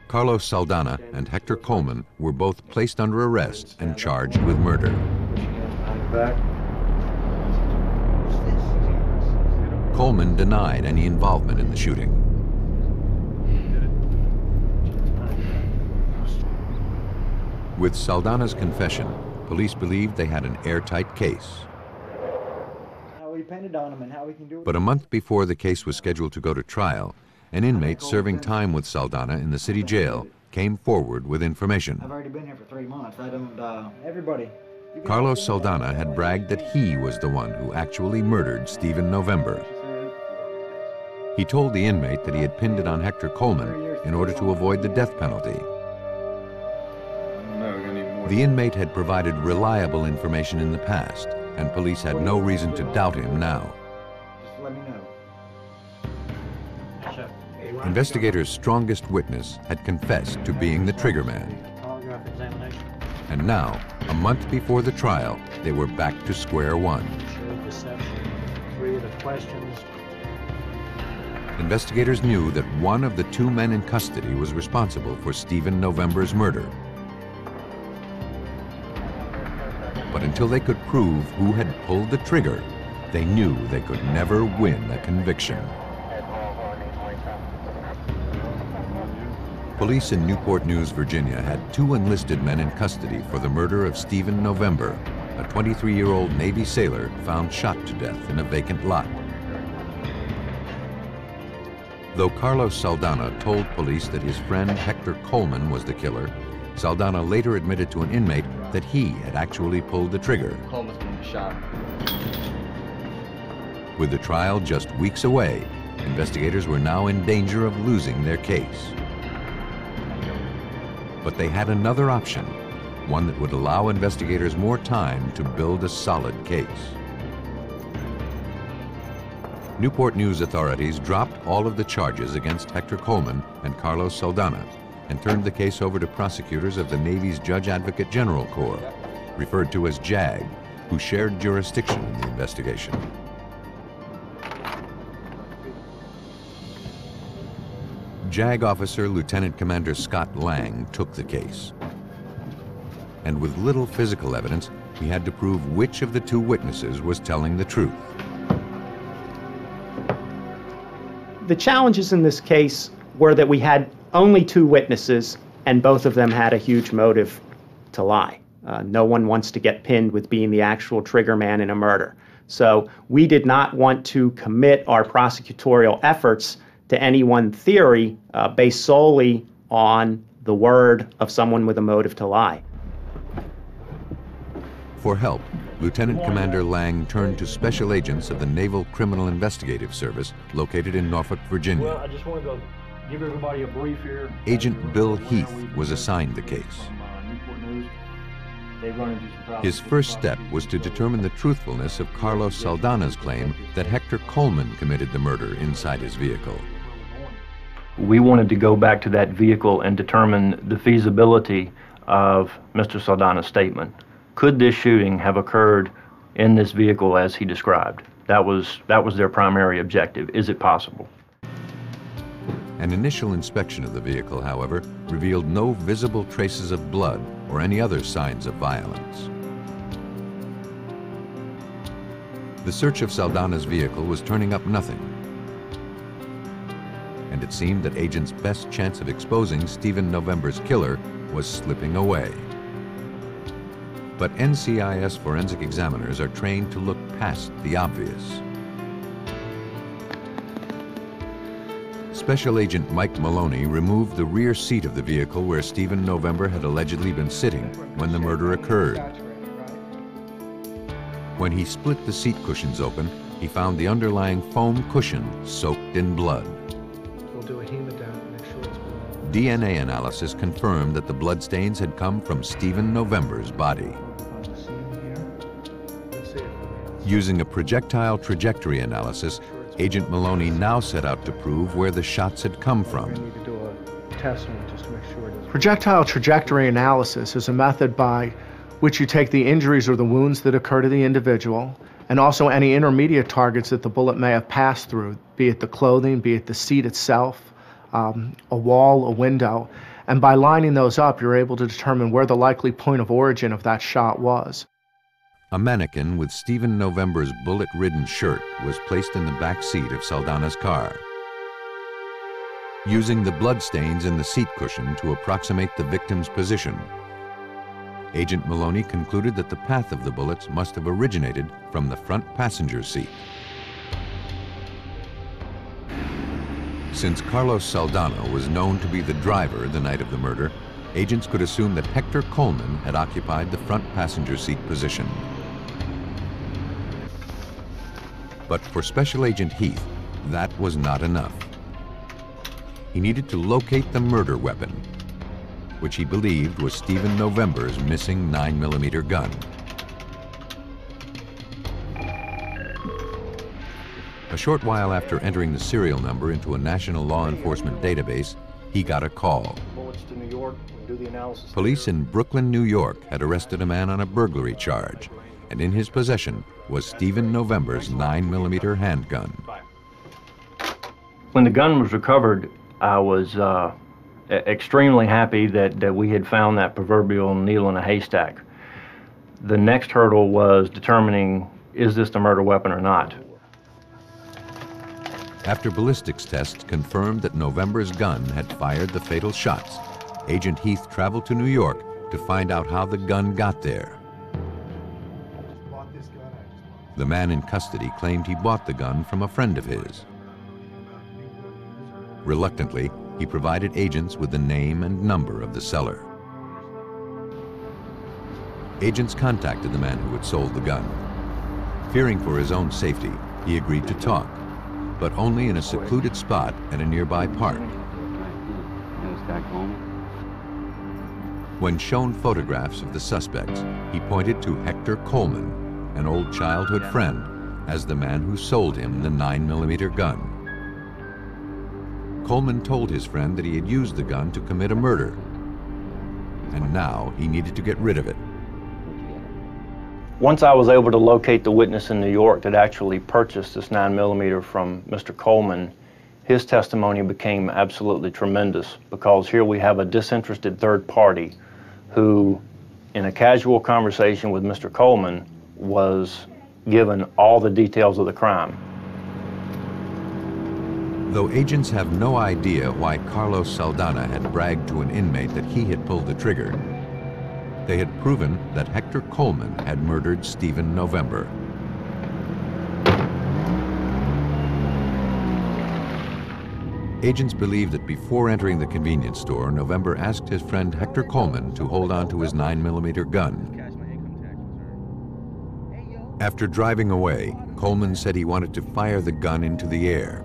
Carlos Saldana and Hector Coleman were both placed under arrest and charged with murder. Coleman denied any involvement in the shooting. With Saldana's confession, police believed they had an airtight case. But a month before the case was scheduled to go to trial, an inmate serving time with Saldana in the city jail came forward with information. I've already been here for 3 months. I don't, everybody. Carlos Saldana had bragged that he was the one who actually murdered Stephen November. He told the inmate that he had pinned it on Hector Coleman in order to avoid the death penalty. The inmate had provided reliable information in the past, and police had no reason to doubt him now. Just let me know. Investigators' strongest witness had confessed to being the triggerman. And now, a month before the trial, they were back to square one. Investigators knew that one of the two men in custody was responsible for Stephen November's murder. But until they could prove who had pulled the trigger, they knew they could never win a conviction. Police in Newport News, Virginia had two enlisted men in custody for the murder of Stephen November, a 23-year-old Navy sailor found shot to death in a vacant lot. Though Carlos Saldana told police that his friend Hector Coleman was the killer, Saldana later admitted to an inmate that he had actually pulled the trigger. With the trial just weeks away, investigators were now in danger of losing their case. But they had another option, one that would allow investigators more time to build a solid case. Newport News authorities dropped all of the charges against Hector Coleman and Carlos Saldana, and turned the case over to prosecutors of the Navy's Judge Advocate General Corps, referred to as JAG, who shared jurisdiction in the investigation. JAG officer Lieutenant Commander Scott Lang took the case. And with little physical evidence, he had to prove which of the two witnesses was telling the truth. The challenges in this case were that we had only two witnesses, and both of them had a huge motive to lie. No one wants to get pinned with being the actual trigger man in a murder. So we did not want to commit our prosecutorial efforts to any one theory based solely on the word of someone with a motive to lie. For help, Lieutenant Commander Lang turned to special agents of the Naval Criminal Investigative Service located in Norfolk, Virginia. Well, I just want to go give everybody a brief here. Agent Bill Heath was assigned the case. they run into some problems. His first step was to determine the truthfulness of Carlos Saldana's claim that Hector Coleman committed the murder inside his vehicle. We wanted to go back to that vehicle and determine the feasibility of Mr. Saldana's statement. Could this shooting have occurred in this vehicle as he described? That was their primary objective. Is it possible? An initial inspection of the vehicle, however, revealed no visible traces of blood or any other signs of violence. The search of Saldana's vehicle was turning up nothing, and it seemed that agents' best chance of exposing Stephen November's killer was slipping away. But NCIS forensic examiners are trained to look past the obvious. Special Agent Mike Maloney removed the rear seat of the vehicle where Stephen November had allegedly been sitting when the murder occurred. When he split the seat cushions open, he found the underlying foam cushion soaked in blood. We'll do a hemodynamic and make sure it's blood. DNA analysis confirmed that the bloodstains had come from Stephen November's body. Using a projectile trajectory analysis, Agent Maloney now set out to prove where the shots had come from. We need to do a test on it just to make sure it is. Projectile trajectory analysis is a method by which you take the injuries or the wounds that occur to the individual and also any intermediate targets that the bullet may have passed through, be it the clothing, be it the seat itself, a wall, a window. And by lining those up, you're able to determine where the likely point of origin of that shot was. A mannequin with Stephen November's bullet-ridden shirt was placed in the back seat of Saldana's car. Using the bloodstains in the seat cushion to approximate the victim's position, Agent Maloney concluded that the path of the bullets must have originated from the front passenger seat. Since Carlos Saldana was known to be the driver the night of the murder, agents could assume that Hector Coleman had occupied the front passenger seat position. But for Special Agent Heath, that was not enough. He needed to locate the murder weapon, which he believed was Stephen November's missing 9mm gun. A short while after entering the serial number into a national law enforcement database, he got a call. Police in Brooklyn, New York had arrested a man on a burglary charge, and in his possession was Stephen November's 9mm handgun. When the gun was recovered, I was extremely happy that we had found that proverbial needle in a haystack. The next hurdle was determining, is this the murder weapon or not? After ballistics tests confirmed that November's gun had fired the fatal shots, Agent Heath traveled to New York to find out how the gun got there. The man in custody claimed he bought the gun from a friend of his. Reluctantly, he provided agents with the name and number of the seller. Agents contacted the man who had sold the gun. Fearing for his own safety, he agreed to talk, but only in a secluded spot at a nearby park. When shown photographs of the suspects, he pointed to Hector Coleman, an old childhood friend, as the man who sold him the 9mm gun. Coleman told his friend that he had used the gun to commit a murder, and now he needed to get rid of it. Once I was able to locate the witness in New York that actually purchased this 9mm from Mr. Coleman, his testimony became absolutely tremendous, because here we have a disinterested third party who, in a casual conversation with Mr. Coleman, was given all the details of the crime. Though agents have no idea why Carlos Saldana had bragged to an inmate that he had pulled the trigger, they had proven that Hector Coleman had murdered Stephen November. Agents believe that before entering the convenience store, November asked his friend Hector Coleman to hold on to his 9mm gun. After driving away, Coleman said he wanted to fire the gun into the air.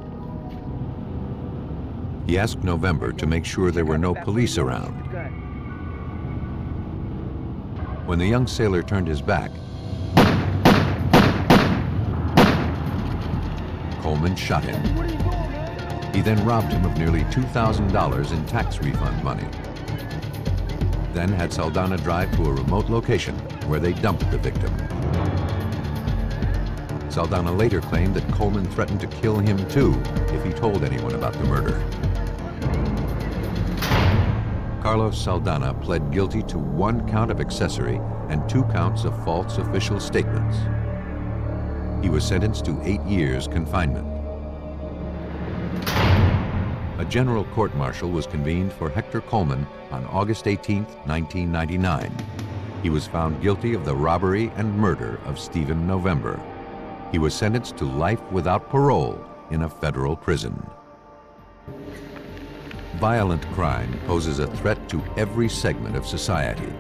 He asked November to make sure there were no police around. when the young sailor turned his back, Coleman shot him. He then robbed him of nearly $2,000 in tax refund money, then had Saldana drive to a remote location where they dumped the victim. Saldana later claimed that Coleman threatened to kill him too if he told anyone about the murder. Carlos Saldana pled guilty to 1 count of accessory and 2 counts of false official statements. He was sentenced to 8 years confinement. A general court-martial was convened for Hector Coleman on August 18, 1999. He was found guilty of the robbery and murder of Stephen November. He was sentenced to life without parole in a federal prison. Violent crime poses a threat to every segment of society.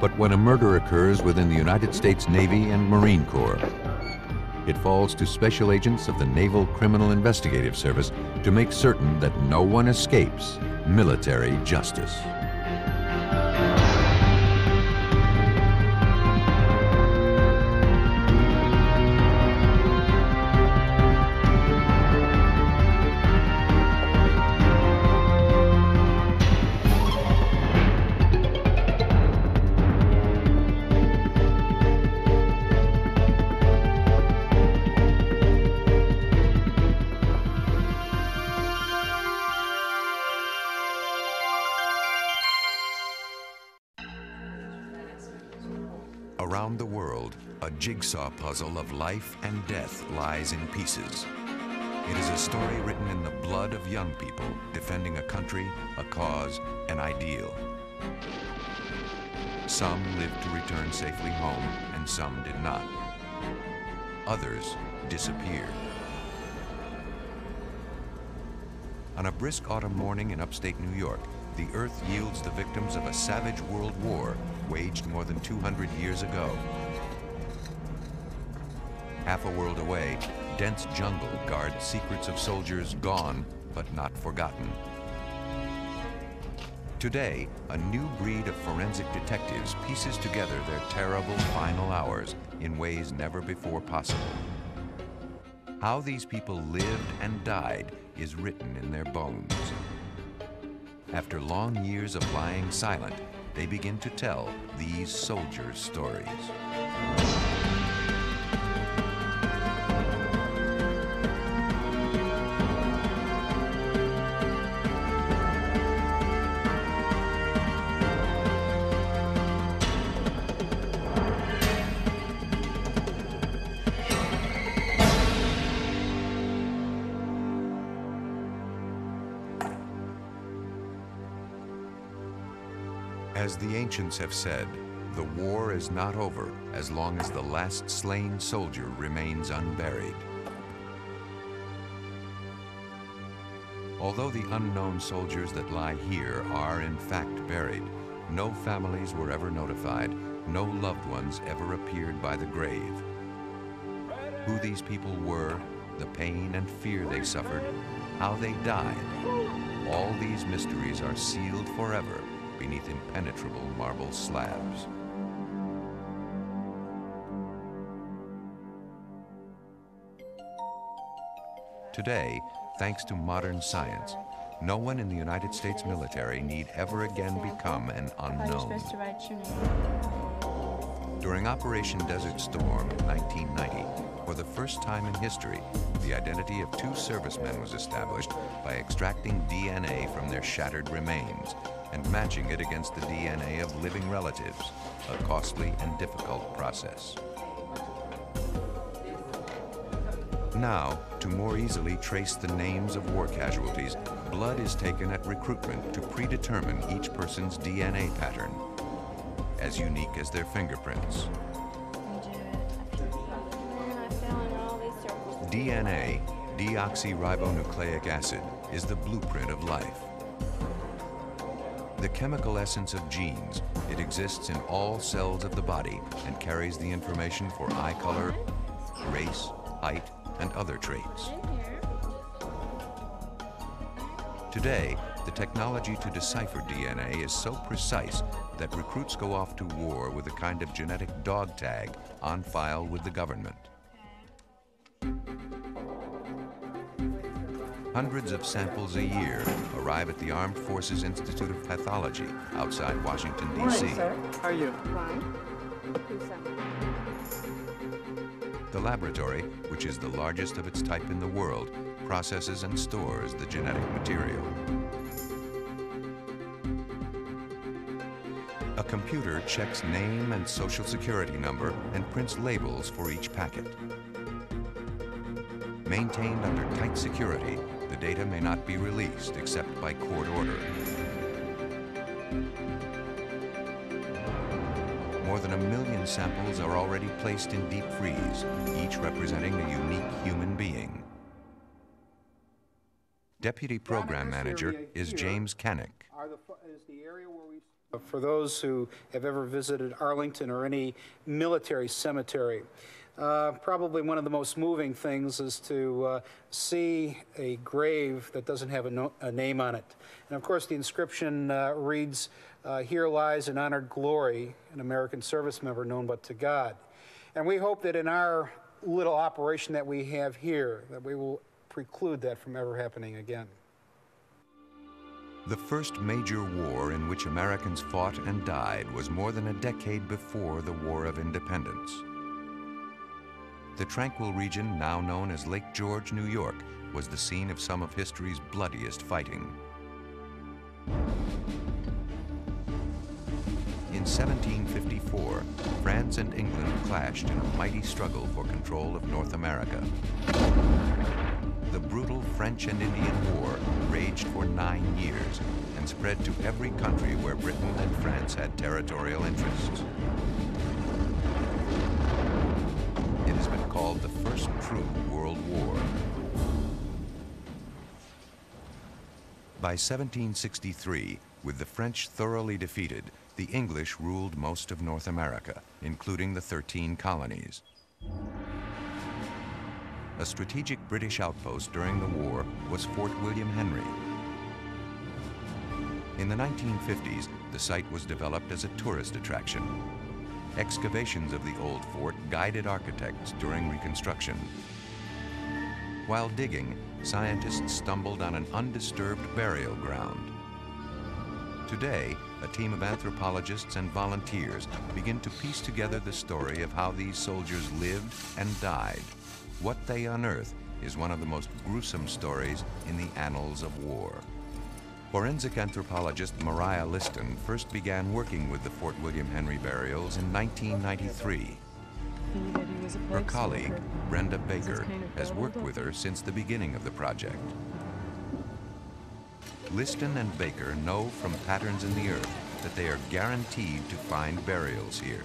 But when a murder occurs within the United States Navy and Marine Corps, it falls to special agents of the Naval Criminal Investigative Service to make certain that no one escapes military justice. Around the world, a jigsaw puzzle of life and death lies in pieces. It is a story written in the blood of young people defending a country, a cause, an ideal. Some lived to return safely home, and some did not. Others disappeared. On a brisk autumn morning in upstate New York, the earth yields the victims of a savage world war waged more than 200 years ago. Half a world away, dense jungle guards secrets of soldiers gone but not forgotten. Today, a new breed of forensic detectives pieces together their terrible final hours in ways never before possible. How these people lived and died is written in their bones. After long years of lying silent, they begin to tell these soldiers' stories. As the ancients have said, the war is not over as long as the last slain soldier remains unburied. Although the unknown soldiers that lie here are in fact buried, no families were ever notified, no loved ones ever appeared by the grave. Who these people were, the pain and fear they suffered, how they died, all these mysteries are sealed forever beneath impenetrable marble slabs. Today, thanks to modern science, no one in the United States military need ever again become an unknown. During Operation Desert Storm in 1990, for the first time in history, the identity of 2 servicemen was established by extracting DNA from their shattered remains and matching it against the DNA of living relatives, a costly and difficult process. Now, to more easily trace the names of war casualties, blood is taken at recruitment to predetermine each person's DNA pattern, as unique as their fingerprints. DNA, deoxyribonucleic acid, is the blueprint of life. The chemical essence of genes, it exists in all cells of the body and carries the information for eye color, race, height, and other traits. Today, The technology to decipher DNA is so precise that recruits go off to war with a kind of genetic dog tag on file with the government. Hundreds of samples a year arrive at the Armed Forces Institute of Pathology outside Washington, D.C. Morning, sir. How are you? Fine. The laboratory, which is the largest of its type in the world, processes and stores the genetic material. A computer checks name and social security number and prints labels for each packet. Maintained under tight security, the data may not be released except by court order. More than 1 million samples are already placed in deep freeze, each representing a unique human being. Deputy Program Manager is James Canick. For those who have ever visited Arlington or any military cemetery, probably one of the most moving things is to see a grave that doesn't have a name on it. And of course the inscription reads, "Here lies in honored glory an American service member known but to God." And we hope that in our little operation that we have here, that we will preclude that from ever happening again. The first major war in which Americans fought and died was more than a decade before the War of Independence. The tranquil region, now known as Lake George, New York, was the scene of some of history's bloodiest fighting. In 1754, France and England clashed in a mighty struggle for control of North America. The brutal French and Indian War raged for 9 years and spread to every country where Britain and France had territorial interests. Called the first true world war. By 1763, with the French thoroughly defeated, the English ruled most of North America, including the 13 colonies. A strategic British outpost during the war was Fort William Henry. In the 1950s, the site was developed as a tourist attraction. Excavations of the old fort guided architects during reconstruction. While digging, scientists stumbled on an undisturbed burial ground. Today, a team of anthropologists and volunteers begin to piece together the story of how these soldiers lived and died. What they unearth is one of the most gruesome stories in the annals of war. Forensic anthropologist Mariah Liston first began working with the Fort William Henry burials in 1993. Her colleague, Brenda Baker, has worked with her since the beginning of the project. Liston and Baker know from patterns in the earth that they are guaranteed to find burials here.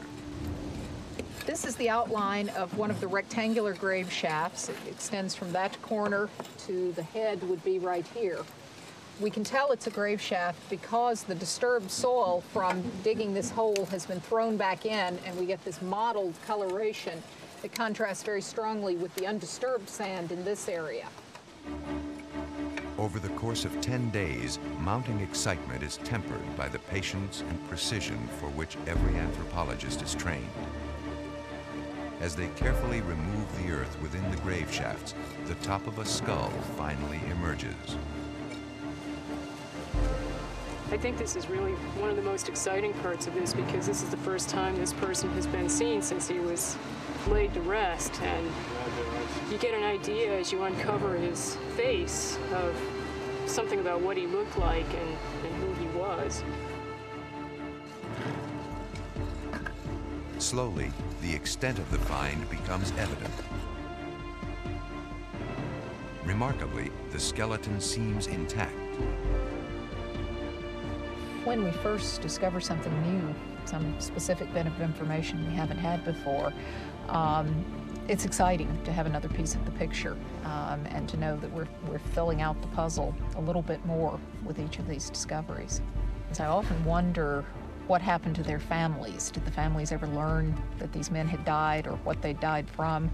This is the outline of one of the rectangular grave shafts. It extends from that corner to the head would be right here. We can tell it's a grave shaft because the disturbed soil from digging this hole has been thrown back in, and we get this mottled coloration that contrasts very strongly with the undisturbed sand in this area. Over the course of 10 days, mounting excitement is tempered by the patience and precision for which every anthropologist is trained. As they carefully remove the earth within the grave shafts, the top of a skull finally emerges. I think this is really one of the most exciting parts of this, because this is the first time this person has been seen since he was laid to rest, and you get an idea as you uncover his face of something about what he looked like and who he was. Slowly, the extent of the find becomes evident. Remarkably, the skeleton seems intact. When we first discover something new, some specific bit of information we haven't had before, it's exciting to have another piece of the picture and to know that we're filling out the puzzle a little bit more with each of these discoveries. So I often wonder what happened to their families. Did the families ever learn that these men had died or what they died from?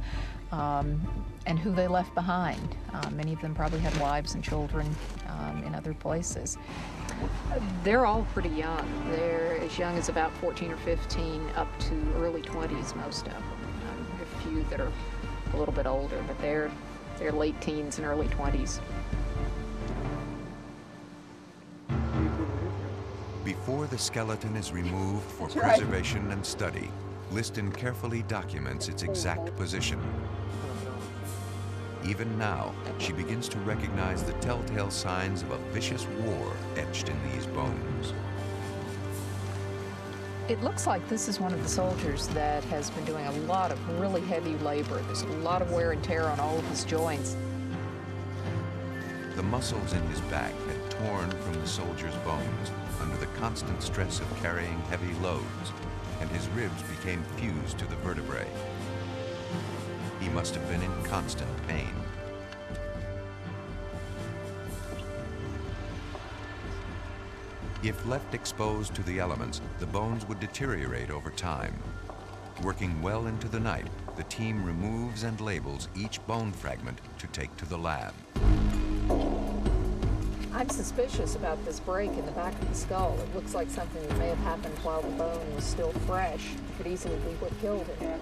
and who they left behind. Many of them probably had wives and children in other places. They're all pretty young. They're as young as about 14 or 15 up to early 20s, most of them. A few that are a little bit older, but they're late teens and early 20s. Before the skeleton is removed for preservation and study, Liston carefully documents its exact position. Even now, she begins to recognize the telltale signs of a vicious war etched in these bones. It looks like this is one of the soldiers that has been doing a lot of really heavy labor. There's a lot of wear and tear on all of his joints. The muscles in his back had torn from the soldier's bones under the constant stress of carrying heavy loads, and his ribs became fused to the vertebrae. He must have been in constant pain. If left exposed to the elements, the bones would deteriorate over time. Working well into the night, the team removes and labels each bone fragment to take to the lab. I'm suspicious about this break in the back of the skull. It looks like something that may have happened while the bone was still fresh. It could easily be what killed it.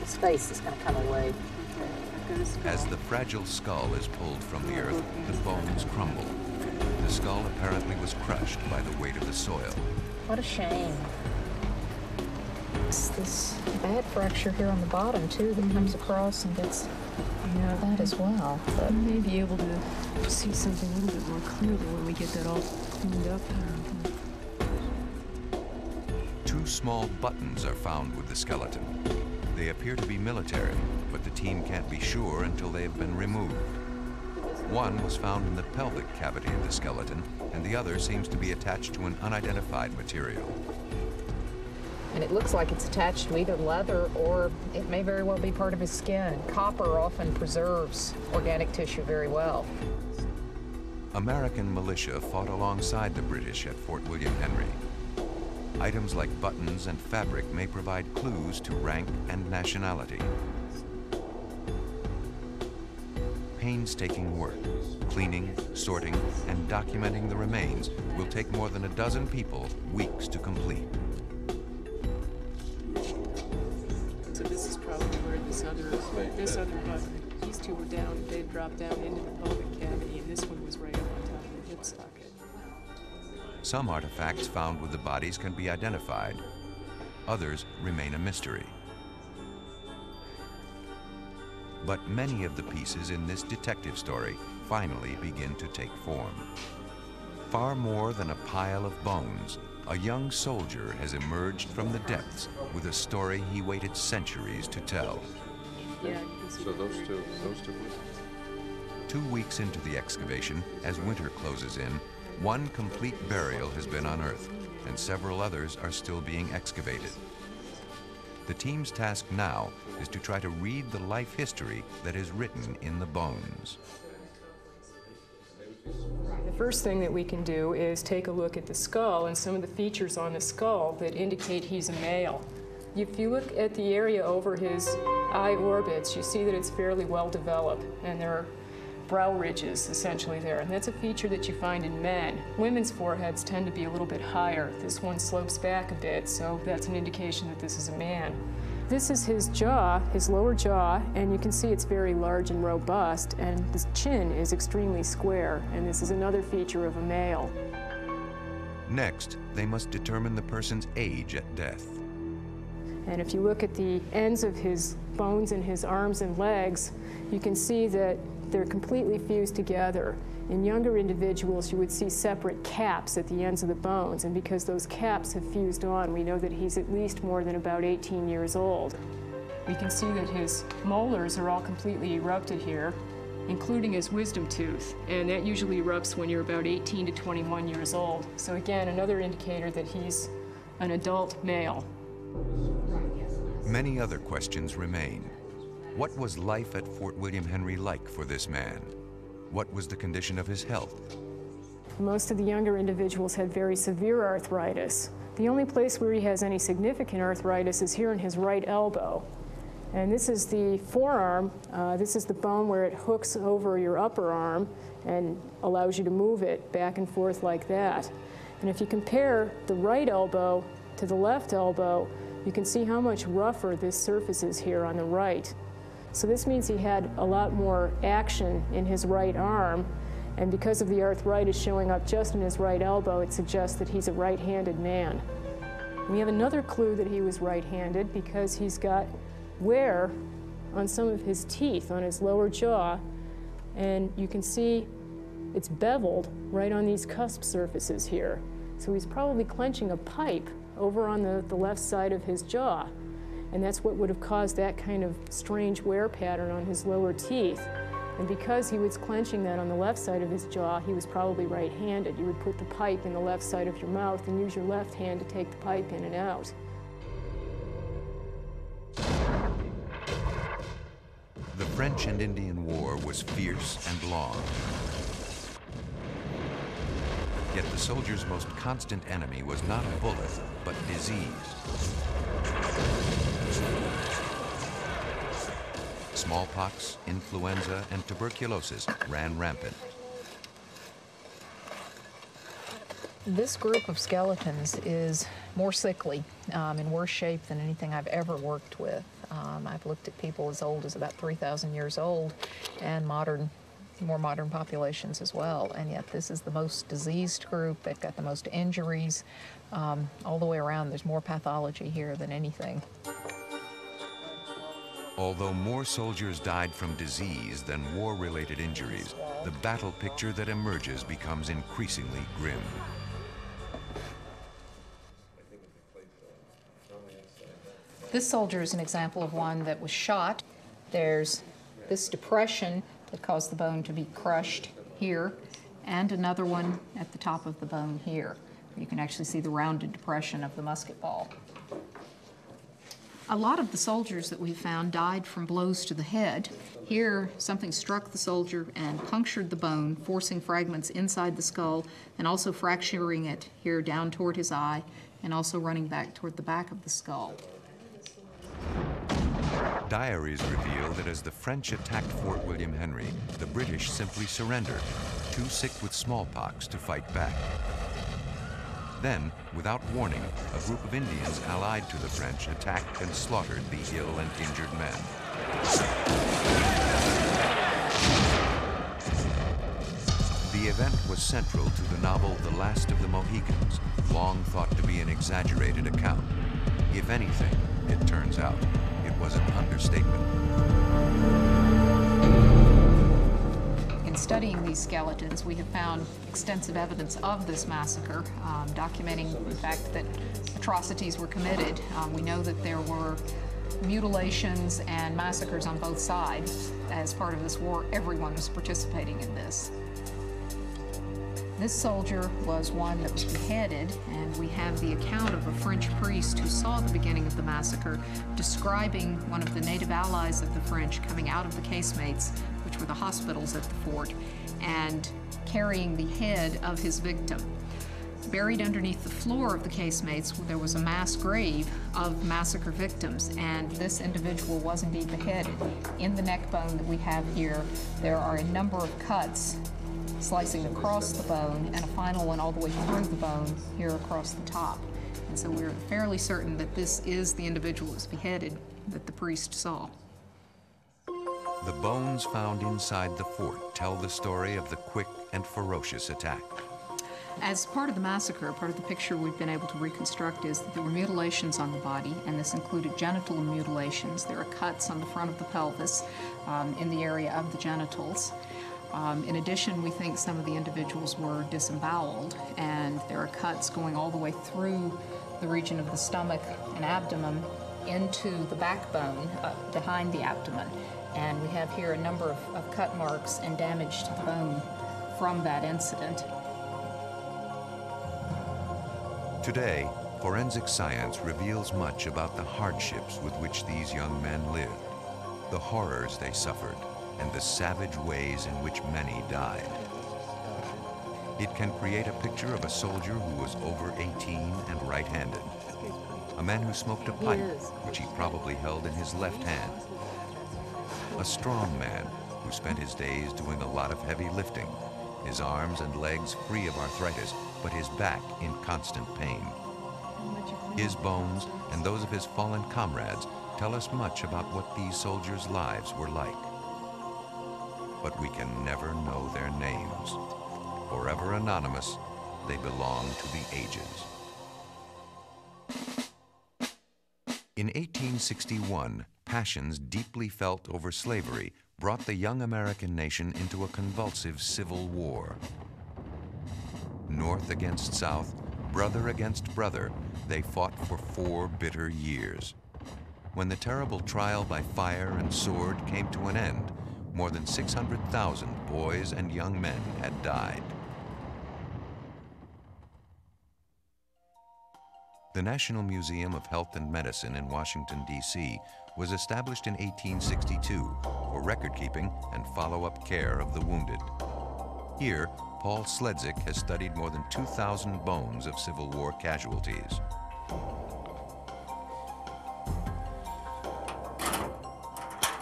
His face is going to come away. As the fragile skull is pulled from the earth, the bones crumble. The skull apparently was crushed by the weight of the soil. What a shame. It's this bad fracture here on the bottom, too, that comes across and gets, you know, that as well. But we may be able to see something a little bit more clearly when we get that all cleaned up. Two small buttons are found with the skeleton. They appear to be military, but the team can't be sure until they have been removed. One was found in the pelvic cavity of the skeleton, and the other seems to be attached to an unidentified material. And it looks like it's attached to either leather, or it may very well be part of his skin. Copper often preserves organic tissue very well. American militia fought alongside the British at Fort William Henry. Items like buttons and fabric may provide clues to rank and nationality. Painstaking work, cleaning, sorting, and documenting the remains will take more than a dozen people weeks to complete. So this is probably where this other button, these two were down, they dropped down into the pelvic cavity, and this one was right up on top of the hip socket. Some artifacts found with the bodies can be identified. Others remain a mystery. But many of the pieces in this detective story finally begin to take form. Far more than a pile of bones, a young soldier has emerged from the depths with a story he waited centuries to tell. Yeah, so those two. 2 weeks into the excavation, as winter closes in, one complete burial has been unearthed, and several others are still being excavated. The team's task now is to try to read the life history that is written in the bones. The first thing that we can do is take a look at the skull and some of the features on the skull that indicate he's a male. If you look at the area over his eye orbits, you see that it's fairly well developed, and there are brow ridges essentially there, and that's a feature that you find in men. Women's foreheads tend to be a little bit higher. This one slopes back a bit, so that's an indication that this is a man. This is his jaw, his lower jaw, and you can see it's very large and robust, and the chin is extremely square, and this is another feature of a male. Next, they must determine the person's age at death. And if you look at the ends of his bones in his arms and legs, you can see that they're completely fused together. In younger individuals, you would see separate caps at the ends of the bones, and because those caps have fused on, we know that he's at least more than about 18 years old. We can see that his molars are all completely erupted here, including his wisdom tooth, and that usually erupts when you're about 18 to 21 years old. So again, another indicator that he's an adult male. Many other questions remain. What was life at Fort William Henry like for this man? What was the condition of his health? Most of the younger individuals had very severe arthritis. The only place where he has any significant arthritis is here in his right elbow. And this is the forearm. This is the bone where it hooks over your upper arm and allows you to move it back and forth like that. And if you compare the right elbow to the left elbow, you can see how much rougher this surface is here on the right. So this means he had a lot more action in his right arm. And because of the arthritis showing up just in his right elbow, it suggests that he's a right-handed man. We have another clue that he was right-handed because he's got wear on some of his teeth, on his lower jaw, and you can see it's beveled right on these cusp surfaces here. So he's probably clenching a pipe over on the left side of his jaw, and that's what would have caused that kind of strange wear pattern on his lower teeth. And because he was clenching that on the left side of his jaw, he was probably right-handed. You would put the pipe in the left side of your mouth and use your left hand to take the pipe in and out. The French and Indian War was fierce and long. Yet the soldier's most constant enemy was not a bullet, but disease. Smallpox, influenza, and tuberculosis ran rampant. This group of skeletons is more sickly, in worse shape than anything I've ever worked with. I've looked at people as old as about 3,000 years old and modern, more modern populations as well. And yet this is the most diseased group. They've got the most injuries all the way around. There's more pathology here than anything. Although more soldiers died from disease than war-related injuries, the battle picture that emerges becomes increasingly grim. This soldier is an example of one that was shot. There's this depression that caused the bone to be crushed here, and another one at the top of the bone here. You can actually see the rounded depression of the musket ball. A lot of the soldiers that we found died from blows to the head. Here, something struck the soldier and punctured the bone, forcing fragments inside the skull and also fracturing it here down toward his eye and also running back toward the back of the skull. Diaries reveal that as the French attacked Fort William Henry, the British simply surrendered, too sick with smallpox to fight back. Then, without warning, a group of Indians allied to the French attacked and slaughtered the ill and injured men. The event was central to the novel The Last of the Mohicans, long thought to be an exaggerated account. If anything, it turns out, was an understatement. In studying these skeletons, we have found extensive evidence of this massacre, documenting the fact that atrocities were committed. We know that there were mutilations and massacres on both sides. As part of this war, everyone was participating in this. This soldier was one that was beheaded, and we have the account of a French priest who saw the beginning of the massacre describing one of the native allies of the French coming out of the casemates, which were the hospitals at the fort, and carrying the head of his victim. Buried underneath the floor of the casemates, there was a mass grave of massacre victims, and this individual was indeed beheaded. In the neck bone that we have here, there are a number of cuts slicing across the bone, and a final one all the way through the bone here across the top. And so we're fairly certain that this is the individual that was beheaded that the priest saw. The bones found inside the fort tell the story of the quick and ferocious attack. As part of the massacre, part of the picture we've been able to reconstruct is that there were mutilations on the body, and this included genital mutilations. There are cuts on the front of the pelvis in the area of the genitals. In addition, we think some of the individuals were disemboweled, and there are cuts going all the way through the region of the stomach and abdomen into the backbone behind the abdomen. And we have here a number of cut marks and damage to the bone from that incident. Today, forensic science reveals much about the hardships with which these young men lived, the horrors they suffered, and the savage ways in which many died. It can create a picture of a soldier who was over 18 and right-handed. A man who smoked a pipe, which he probably held in his left hand. A strong man who spent his days doing a lot of heavy lifting, his arms and legs free of arthritis, but his back in constant pain. His bones and those of his fallen comrades tell us much about what these soldiers' lives were like. But we can never know their names. Forever anonymous, they belong to the ages. In 1861, passions deeply felt over slavery brought the young American nation into a convulsive civil war. North against South, brother against brother, they fought for 4 bitter years. When the terrible trial by fire and sword came to an end, more than 600,000 boys and young men had died. The National Museum of Health and Medicine in Washington, D.C. was established in 1862 for record-keeping and follow-up care of the wounded. Here, Paul Sledzik has studied more than 2,000 bones of Civil War casualties.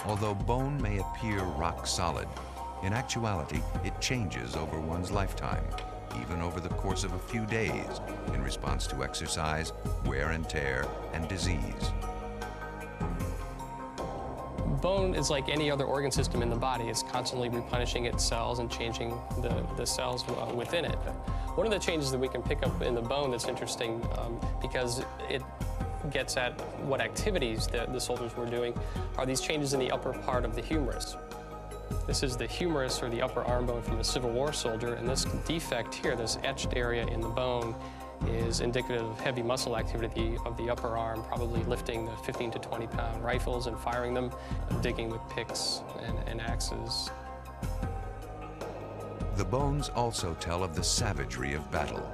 Although bone may appear rock solid, in actuality, it changes over one's lifetime, even over the course of a few days, in response to exercise, wear and tear, and disease. Bone is like any other organ system in the body. It's constantly replenishing its cells and changing the cells within it. One of the changes that we can pick up in the bone that's interesting because it gets at what activities the soldiers were doing are these changes in the upper part of the humerus. This is the humerus, or the upper arm bone, from a Civil War soldier, and this defect here, this etched area in the bone, is indicative of heavy muscle activity of the upper arm, probably lifting the 15 to 20-pound rifles and firing them, digging with picks and axes. The bones also tell of the savagery of battle.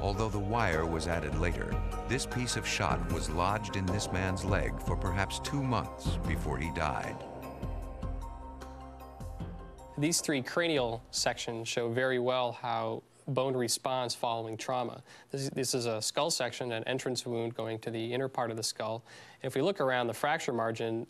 Although the wire was added later, this piece of shot was lodged in this man's leg for perhaps 2 months before he died. These 3 cranial sections show very well how bone responds following trauma. This is a skull section, an entrance wound going to the inner part of the skull. If we look around the fracture margin,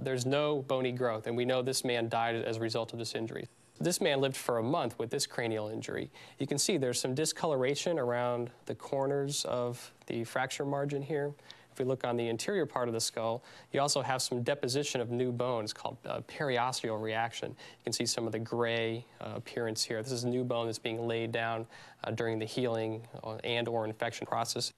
there's no bony growth, and we know this man died as a result of this injury. This man lived for a month with this cranial injury. You can see there's some discoloration around the corners of the fracture margin here. If we look on the interior part of the skull, you also have some deposition of new bone. It's called periosteal reaction. You can see some of the gray appearance here. This is new bone that's being laid down during the healing and or infection process.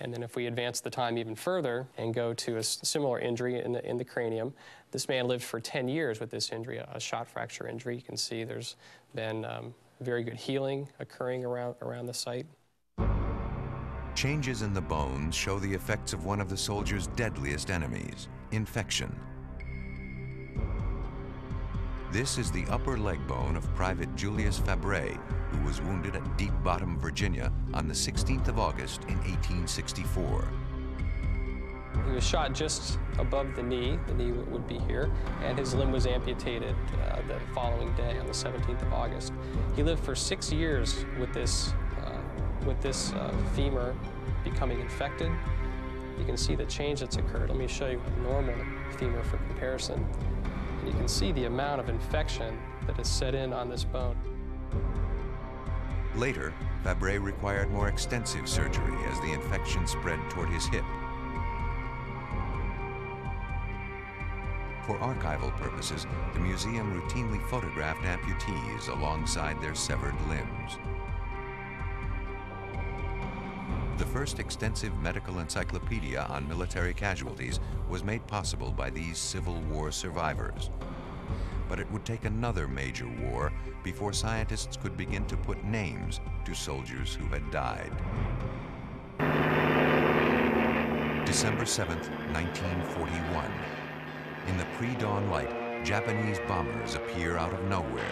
And then if we advance the time even further and go to a similar injury in the cranium, this man lived for 10 years with this injury, a shot fracture injury. You can see there's been very good healing occurring around the site. Changes in the bones show the effects of one of the soldier's deadliest enemies, infection. This is the upper leg bone of Private Julius Fabre, who was wounded at Deep Bottom, Virginia, on the 16th of August in 1864. He was shot just above the knee would be here, and his limb was amputated the following day on the 17th of August. He lived for 6 years with this femur becoming infected. You can see the change that's occurred. Let me show you a normal femur for comparison. And you can see the amount of infection that has set in on this bone. Later, Fabre required more extensive surgery as the infection spread toward his hip. For archival purposes, the museum routinely photographed amputees alongside their severed limbs. The first extensive medical encyclopedia on military casualties was made possible by these Civil War survivors. But it would take another major war before scientists could begin to put names to soldiers who had died. December 7th, 1941. In the pre-dawn light, Japanese bombers appear out of nowhere.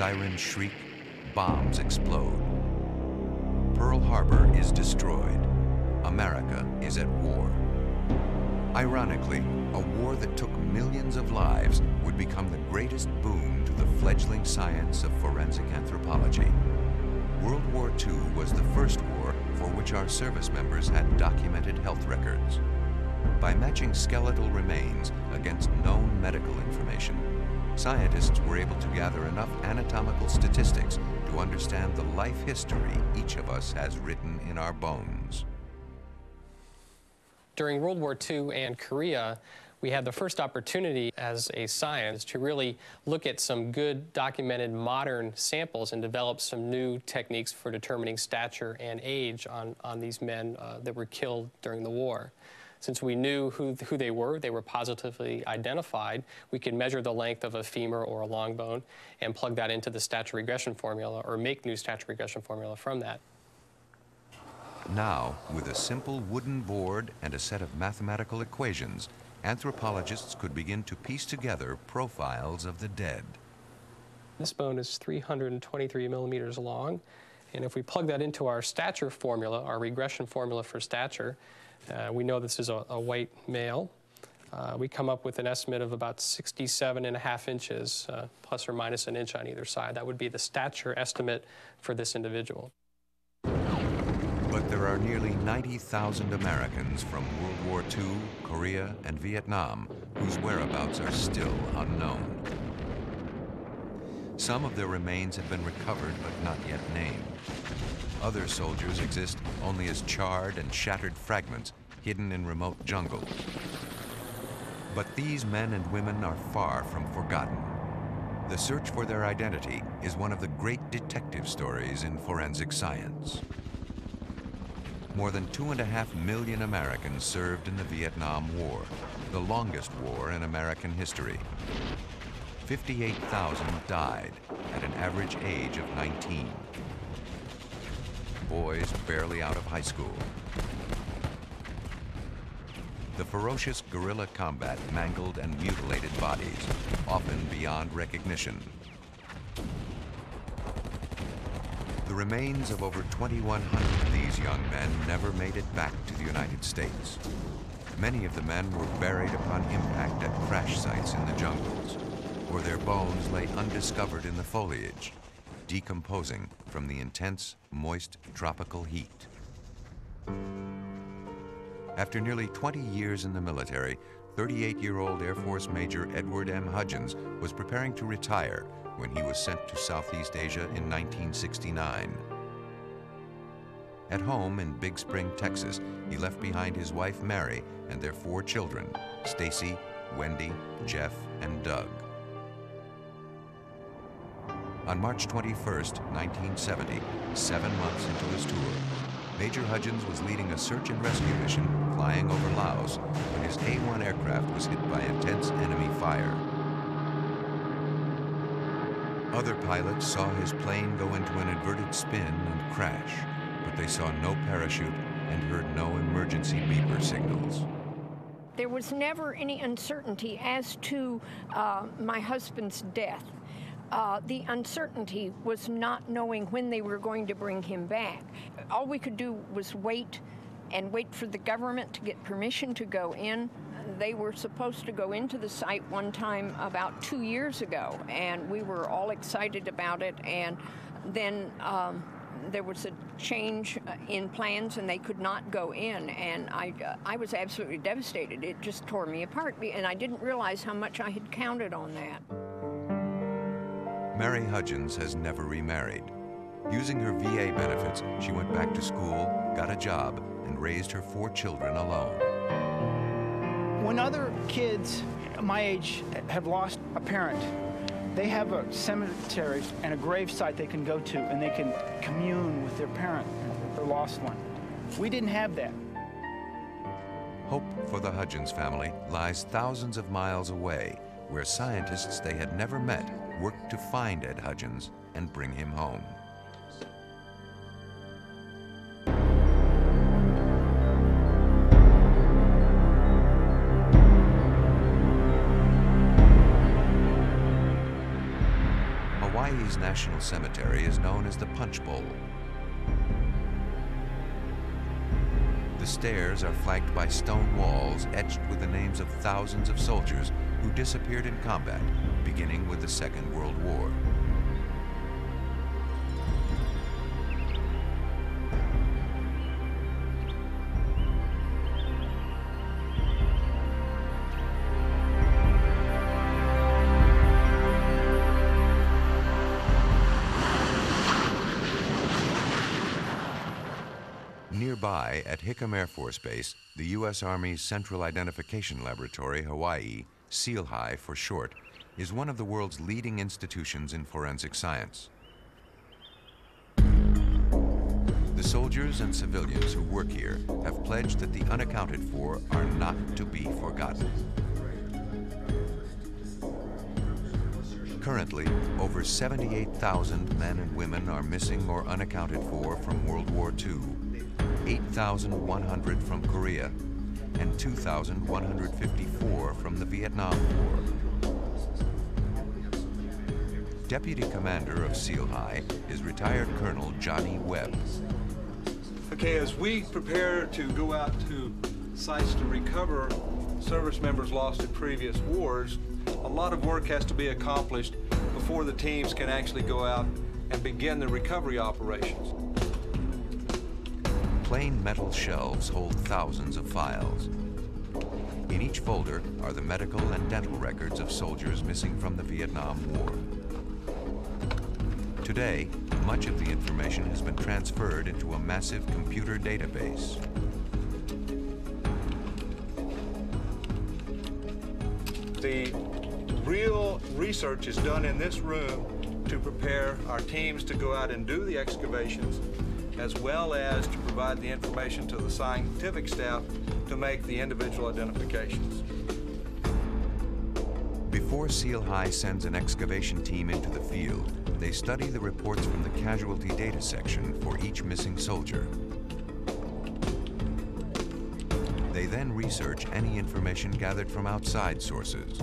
Sirens shriek, bombs explode. Pearl Harbor is destroyed. America is at war. Ironically, a war that took millions of lives would become the greatest boon to the fledgling science of forensic anthropology. World War II was the first war for which our service members had documented health records. By matching skeletal remains against known medical information, scientists were able to gather enough anatomical statistics to understand the life history each of us has written in our bones. During World War II and Korea, we had the first opportunity as a science to really look at some good documented modern samples and develop some new techniques for determining stature and age on these men that were killed during the war. Since we knew who they were positively identified, we could measure the length of a femur or a long bone and plug that into the stature regression formula or make new stature regression formula from that. Now, with a simple wooden board and a set of mathematical equations, anthropologists could begin to piece together profiles of the dead. This bone is 323 millimeters long, and if we plug that into our stature formula, our regression formula for stature, we know this is a white male. We come up with an estimate of about 67.5 inches, plus or minus an inch on either side. That would be the stature estimate for this individual. But there are nearly 90,000 Americans from World War II, Korea, and Vietnam whose whereabouts are still unknown. Some of their remains have been recovered but not yet named. Other soldiers exist only as charred and shattered fragments hidden in remote jungles. But these men and women are far from forgotten. The search for their identity is one of the great detective stories in forensic science. More than 2.5 million Americans served in the Vietnam War, the longest war in American history. 58,000 died at an average age of 19. Boys barely out of high school. The ferocious guerrilla combat mangled and mutilated bodies, often beyond recognition. The remains of over 2,100 of these young men never made it back to the United States. Many of the men were buried upon impact at crash sites in the jungles, or their bones lay undiscovered in the foliage, decomposing from the intense, moist, tropical heat. After nearly 20 years in the military, 38-year-old Air Force Major Edward M. Hudgens was preparing to retire when he was sent to Southeast Asia in 1969. At home in Big Spring, Texas, he left behind his wife, Mary, and their 4 children, Stacy, Wendy, Jeff, and Doug. On March 21st, 1970, 7 months into his tour, Major Hudgens was leading a search and rescue mission flying over Laos when his A-1 aircraft was hit by intense enemy fire. Other pilots saw his plane go into an inverted spin and crash, but they saw no parachute and heard no emergency beeper signals. There was never any uncertainty as to my husband's death. The uncertainty was not knowing when they were going to bring him back. All we could do was wait and wait for the government to get permission to go in. They were supposed to go into the site one time about 2 years ago, and we were all excited about it, and then there was a change in plans and they could not go in, and I was absolutely devastated. It just tore me apart, and I didn't realize how much I had counted on that. Mary Hudgens has never remarried. Using her VA benefits, she went back to school, got a job, and raised her 4 children alone. When other kids my age have lost a parent, they have a cemetery and a grave site they can go to, and they can commune with their parent, their lost one. We didn't have that. Hope for the Hudgens family lies thousands of miles away, where scientists they had never met worked to find Ed Hudgens and bring him home. Hawaii's National Cemetery is known as the Punch Bowl. The stairs are flanked by stone walls etched with the names of thousands of soldiers who disappeared in combat, beginning with the Second World War. Nearby, at Hickam Air Force Base, the U.S. Army's Central Identification Laboratory, Hawaii, CILHI for short, is one of the world's leading institutions in forensic science. The soldiers and civilians who work here have pledged that the unaccounted for are not to be forgotten. Currently, over 78,000 men and women are missing or unaccounted for from World War II, 8,100 from Korea, and 2,154 from the Vietnam War. Deputy Commander of CILHI is retired Colonel Johnny Webb. Okay, as we prepare to go out to sites to recover service members lost in previous wars, a lot of work has to be accomplished before the teams can actually go out and begin the recovery operations. Plain metal shelves hold thousands of files. In each folder are the medical and dental records of soldiers missing from the Vietnam War. Today, much of the information has been transferred into a massive computer database. The real research is done in this room to prepare our teams to go out and do the excavations, as well as to provide the information to the scientific staff to make the individual identifications. Before CILHI sends an excavation team into the field, they study the reports from the casualty data section for each missing soldier. They then research any information gathered from outside sources.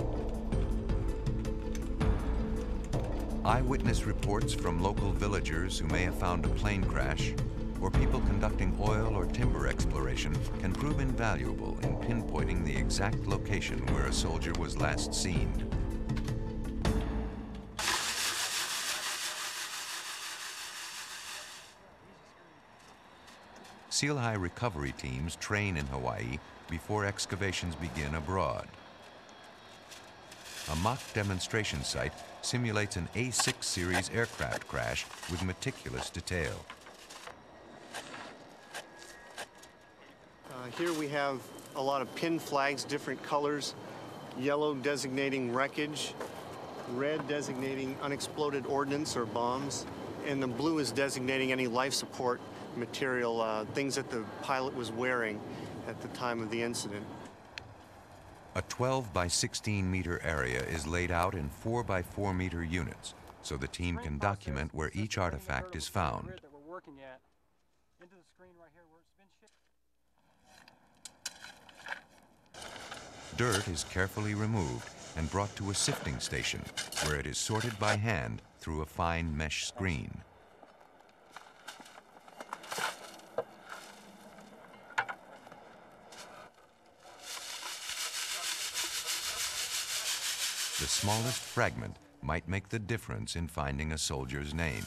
Eyewitness reports from local villagers who may have found a plane crash, or people conducting oil or timber exploration, can prove invaluable in pinpointing the exact location where a soldier was last seen. CILHI recovery teams train in Hawaii before excavations begin abroad. A mock demonstration site simulates an A-6 series aircraft crash with meticulous detail. Here we have a lot of pin flags, different colors, yellow designating wreckage, red designating unexploded ordnance or bombs, and the blue is designating any life support material, things that the pilot was wearing at the time of the incident. A 12 by 16 meter area is laid out in 4 by 4 meter units, so the team can document where each artifact is found. Dirt is carefully removed and brought to a sifting station, where it is sorted by hand through a fine mesh screen. The smallest fragment might make the difference in finding a soldier's name.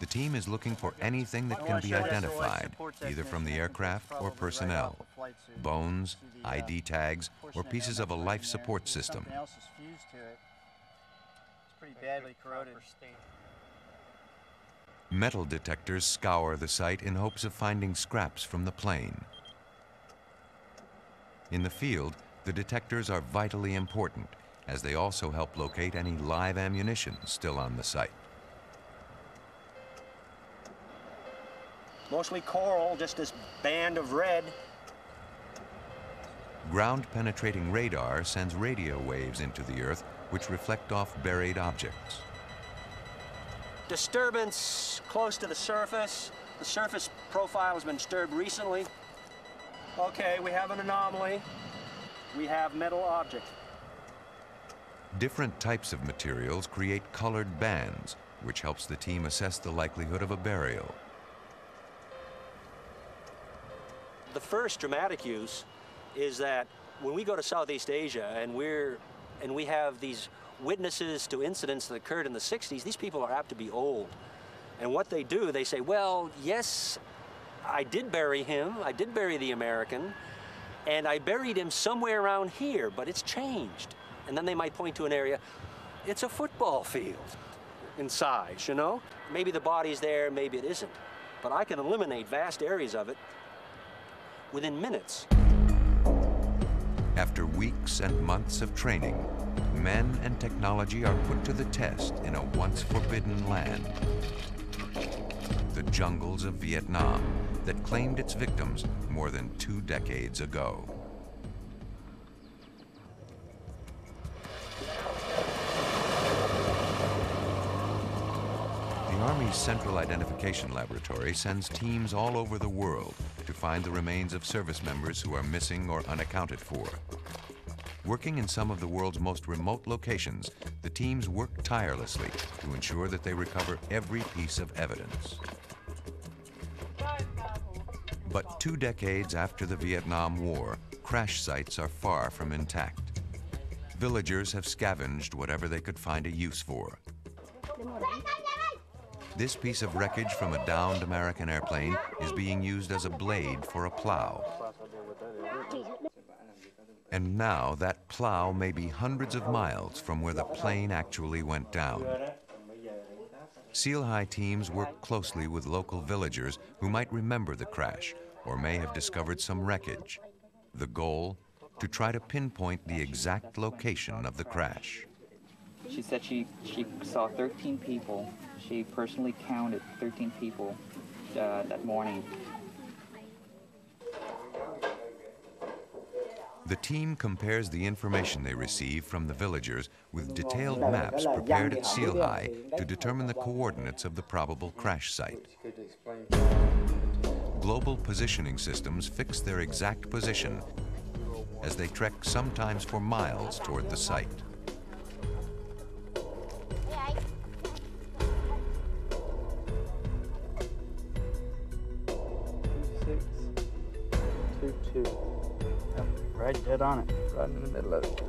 The team is looking for anything that can be identified, either from the aircraft or personnel, bones, ID tags, or pieces of a life support system. It's pretty badly corroded. Metal detectors scour the site in hopes of finding scraps from the plane. In the field, the detectors are vitally important, as they also help locate any live ammunition still on the site. Mostly coral, just this band of red. Ground-penetrating radar sends radio waves into the earth, which reflect off buried objects. Disturbance close to the surface. The surface profile has been disturbed recently. Okay, we have an anomaly. We have metal objects. Different types of materials create colored bands, which helps the team assess the likelihood of a burial. The first dramatic use is that when we go to Southeast Asia and we have these witnesses to incidents that occurred in the 60s, these people are apt to be old. And what they do, they say, well, yes, I did bury him, I did bury the American, and I buried him somewhere around here, but it's changed. And then they might point to an area, it's a football field in size, you know? Maybe the body's there, maybe it isn't. But I can eliminate vast areas of it within minutes. After weeks and months of training, men and technology are put to the test in a once forbidden land, the jungles of Vietnam that claimed its victims more than 2 decades ago. The Army's Central Identification Laboratory sends teams all over the world to find the remains of service members who are missing or unaccounted for. Working in some of the world's most remote locations, the teams work tirelessly to ensure that they recover every piece of evidence. But 2 decades after the Vietnam War, crash sites are far from intact. Villagers have scavenged whatever they could find a use for. This piece of wreckage from a downed American airplane is being used as a blade for a plow. And now that plow may be hundreds of miles from where the plane actually went down. CILHI teams work closely with local villagers who might remember the crash or may have discovered some wreckage. The goal, to try to pinpoint the exact location of the crash. She said she saw 13 people. She personally counted 13 people that morning. The team compares the information they receive from the villagers with detailed maps prepared at CILHI to determine the coordinates of the probable crash site. Global positioning systems fix their exact position as they trek sometimes for miles toward the site. Right dead on it, right in the middle of it.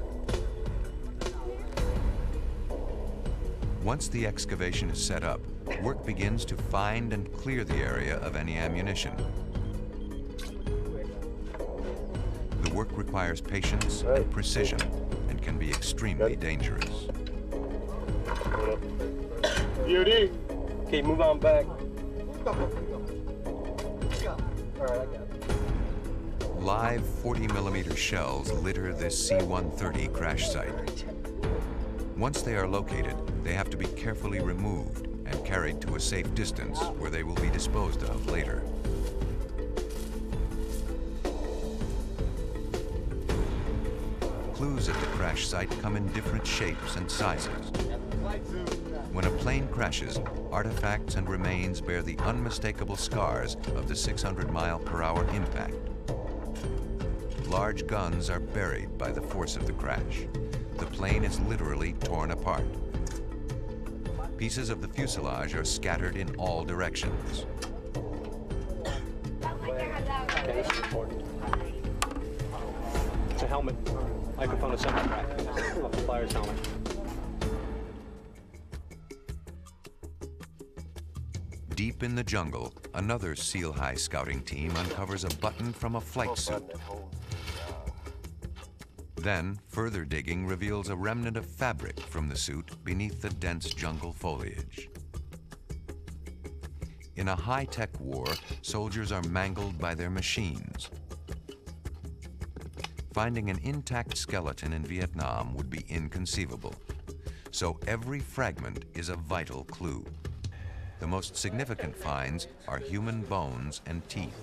Once the excavation is set up, work begins to find and clear the area of any ammunition. The work requires patience and precision and can be extremely dangerous. Beauty. Okay, move on back. All right, I got it. Live 40mm shells litter this C-130 crash site. Once they are located, they have to be carefully removed and carried to a safe distance where they will be disposed of later. Clues at the crash site come in different shapes and sizes. When a plane crashes, artifacts and remains bear the unmistakable scars of the 600-mile-per-hour impact. Large guns are buried by the force of the crash. The plane is literally torn apart. Pieces of the fuselage are scattered in all directions. It's a helmet. Microphone is something cracked. It's a flyer's helmet. Deep in the jungle, another CILHI scouting team uncovers a button from a flight suit. Then, further digging reveals a remnant of fabric from the suit beneath the dense jungle foliage. In a high-tech war, soldiers are mangled by their machines. Finding an intact skeleton in Vietnam would be inconceivable. So every fragment is a vital clue. The most significant finds are human bones and teeth.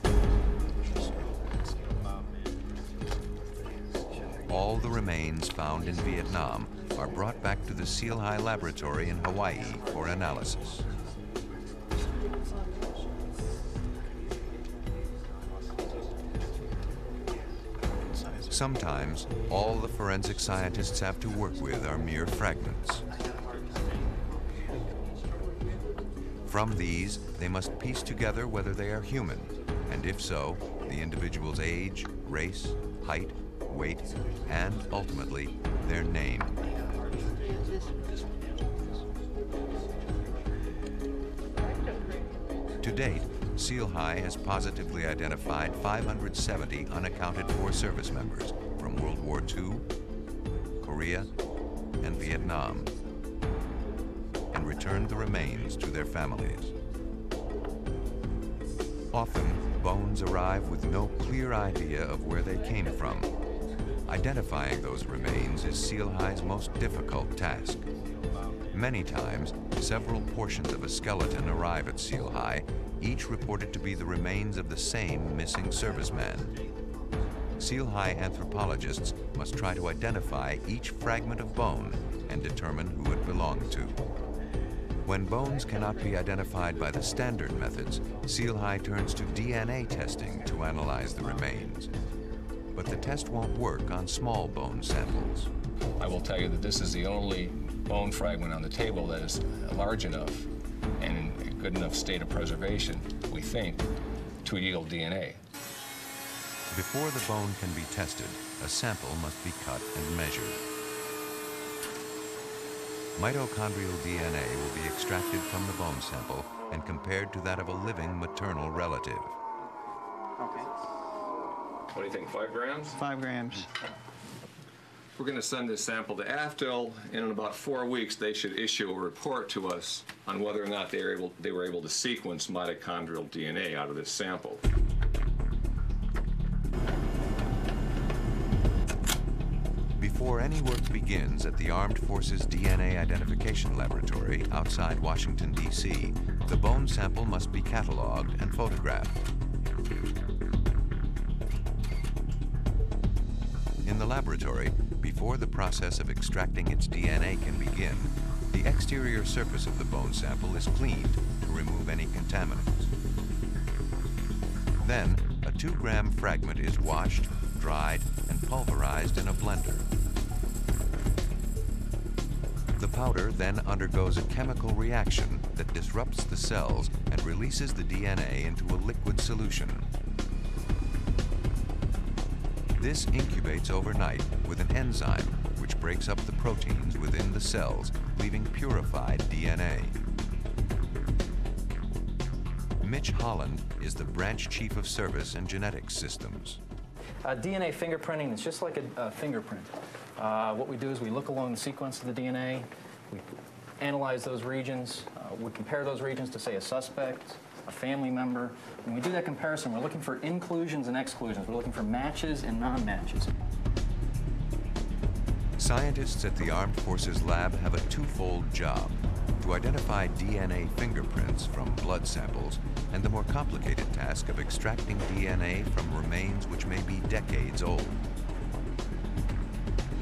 All the remains found in Vietnam are brought back to the CILHI laboratory in Hawaii for analysis. Sometimes, all the forensic scientists have to work with are mere fragments. From these, they must piece together whether they are human, and if so, the individual's age, race, height, weight, and ultimately, their name. To date, CILHI has positively identified 570 unaccounted for service members from World War II, Korea, and Vietnam, and returned the remains to their families. Often, bones arrive with no clear idea of where they came from. Identifying those remains is CILHI's most difficult task. Many times, several portions of a skeleton arrive at CILHI, each reported to be the remains of the same missing serviceman. CILHI anthropologists must try to identify each fragment of bone and determine who it belonged to. When bones cannot be identified by the standard methods, CILHI turns to DNA testing to analyze the remains. But the test won't work on small bone samples. I will tell you that this is the only bone fragment on the table that is large enough and in a good enough state of preservation, we think, to yield DNA. Before the bone can be tested, a sample must be cut and measured. Mitochondrial DNA will be extracted from the bone sample and compared to that of a living maternal relative. Okay. What do you think, 5 grams? 5 grams. We're going to send this sample to AFDL, and in about 4 weeks, they should issue a report to us on whether or not they were able to sequence mitochondrial DNA out of this sample. Before any work begins at the Armed Forces DNA Identification Laboratory outside Washington, D.C., the bone sample must be cataloged and photographed. In the laboratory, before the process of extracting its DNA can begin, the exterior surface of the bone sample is cleaned to remove any contaminants. Then, a 2-gram fragment is washed, dried, and pulverized in a blender. The powder then undergoes a chemical reaction that disrupts the cells and releases the DNA into a liquid solution. This incubates overnight with an enzyme which breaks up the proteins within the cells, leaving purified DNA. Mitch Holland is the branch chief of service and genetics systems. DNA fingerprinting is just like a fingerprint. What we do is we look along the sequence of the DNA, we analyze those regions, we compare those regions to, say, a suspect, a family member. When we do that comparison, we're looking for inclusions and exclusions. We're looking for matches and non-matches. Scientists at the Armed Forces Lab have a twofold job: to identify DNA fingerprints from blood samples, and the more complicated task of extracting DNA from remains which may be decades old.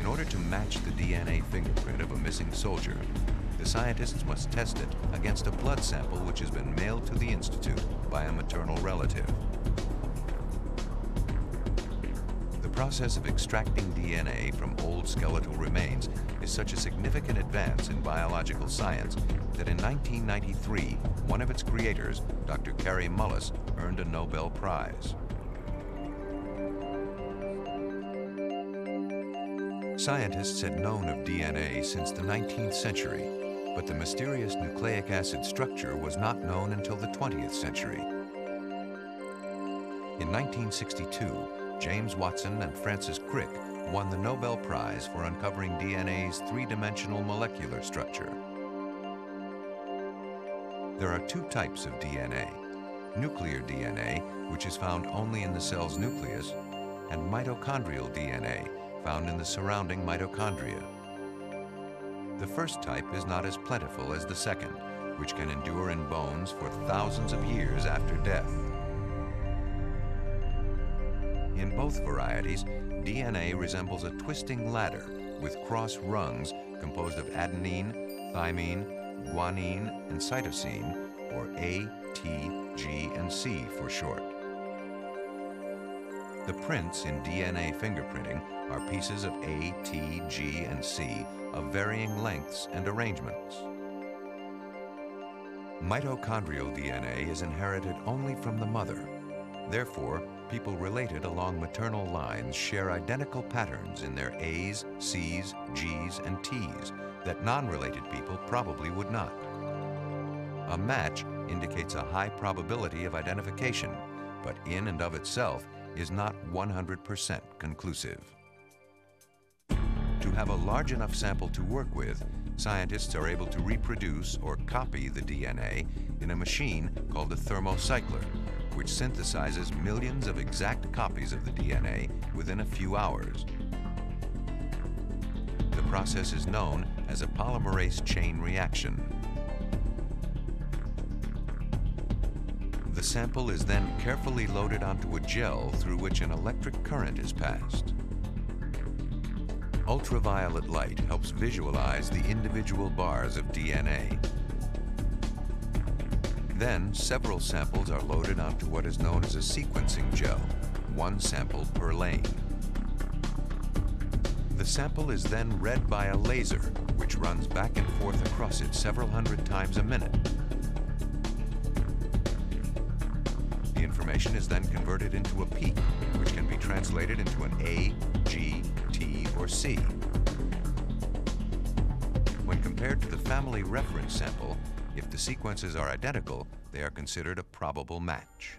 In order to match the DNA fingerprint of a missing soldier, the scientists must test it against a blood sample which has been mailed to the Institute by a maternal relative. The process of extracting DNA from old skeletal remains is such a significant advance in biological science that in 1993, one of its creators, Dr. Carrie Mullis, earned a Nobel Prize. Scientists had known of DNA since the 19th century, but the mysterious nucleic acid structure was not known until the 20th century. In 1962, James Watson and Francis Crick won the Nobel Prize for uncovering DNA's three-dimensional molecular structure. There are 2 types of DNA: nuclear DNA, which is found only in the cell's nucleus, and mitochondrial DNA, found in the surrounding mitochondria. The first type is not as plentiful as the second, which can endure in bones for thousands of years after death. In both varieties, DNA resembles a twisting ladder with cross rungs composed of adenine, thymine, guanine, and cytosine, or A, T, G, and C for short. The prints in DNA fingerprinting are pieces of A, T, G, and C of varying lengths and arrangements. Mitochondrial DNA is inherited only from the mother. Therefore, people related along maternal lines share identical patterns in their A's, C's, G's, and T's that non-related people probably would not. A match indicates a high probability of identification, but in and of itself is not 100% conclusive. To have a large enough sample to work with, scientists are able to reproduce or copy the DNA in a machine called a thermocycler, which synthesizes millions of exact copies of the DNA within a few hours. The process is known as a polymerase chain reaction. The sample is then carefully loaded onto a gel through which an electric current is passed. Ultraviolet light helps visualize the individual bars of DNA. Then, several samples are loaded onto what is known as a sequencing gel, one sample per lane. The sample is then read by a laser, which runs back and forth across it several hundred times a minute. The information is then converted into a peak, which can be translated into an A, G, T, or C. When compared to the family reference sample, if the sequences are identical, they are considered a probable match.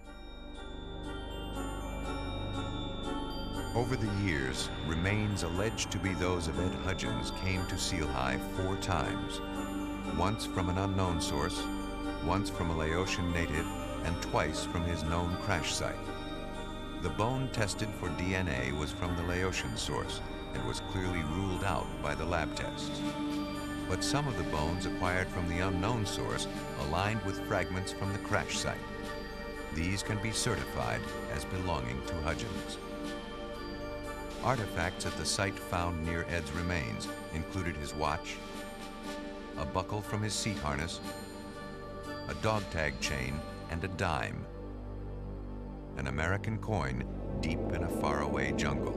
Over the years, remains alleged to be those of Ed Hudgens came to CILHI 4 times, once from an unknown source, once from a Laotian native, and twice from his known crash site. The bone tested for DNA was from the Laotian source and was clearly ruled out by the lab tests. But some of the bones acquired from the unknown source aligned with fragments from the crash site. These can be certified as belonging to Hudgens. Artifacts at the site found near Ed's remains included his watch, a buckle from his seat harness, a dog tag chain, and a dime, an American coin deep in a faraway jungle.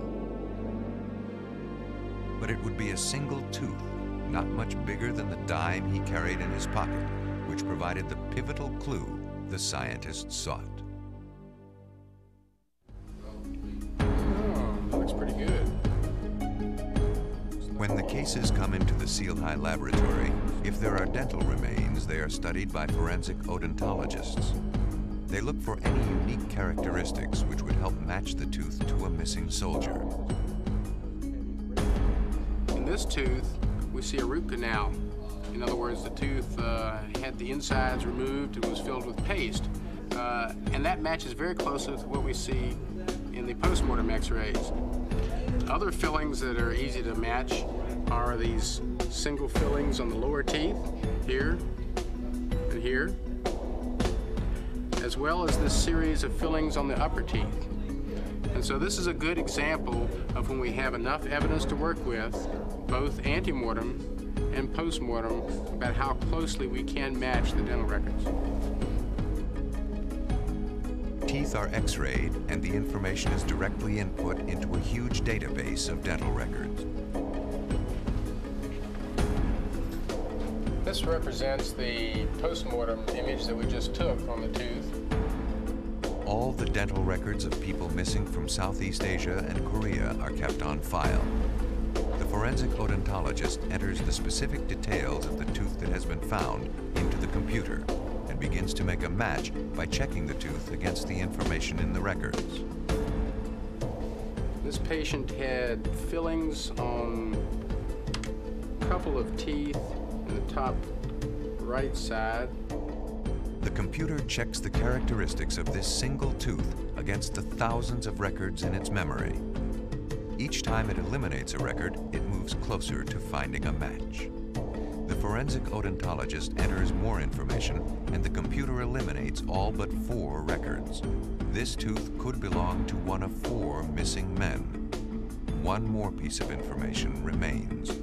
But it would be a single tooth, not much bigger than the dime he carried in his pocket, which provided the pivotal clue the scientists sought. Oh, looks pretty good. When the cases come into the CILHI laboratory, if there are dental remains, they are studied by forensic odontologists. They look for any unique characteristics which would help match the tooth to a missing soldier. In this tooth, we see a root canal. In other words, the tooth had the insides removed and was filled with paste. And that matches very closely with what we see in the postmortem x-rays. Other fillings that are easy to match are these single fillings on the lower teeth, here and here, as well as this series of fillings on the upper teeth. And so this is a good example of when we have enough evidence to work with, both antemortem and postmortem, about how closely we can match the dental records. Teeth are x-rayed, and the information is directly input into a huge database of dental records. This represents the postmortem image that we just took on the tooth. All the dental records of people missing from Southeast Asia and Korea are kept on file. The forensic odontologist enters the specific details of the tooth that has been found into the computer and begins to make a match by checking the tooth against the information in the records. This patient had fillings on a couple of teeth in the top right side. The computer checks the characteristics of this single tooth against the thousands of records in its memory. Each time it eliminates a record, it moves closer to finding a match. The forensic odontologist enters more information, and the computer eliminates all but 4 records. This tooth could belong to one of 4 missing men. One more piece of information remains.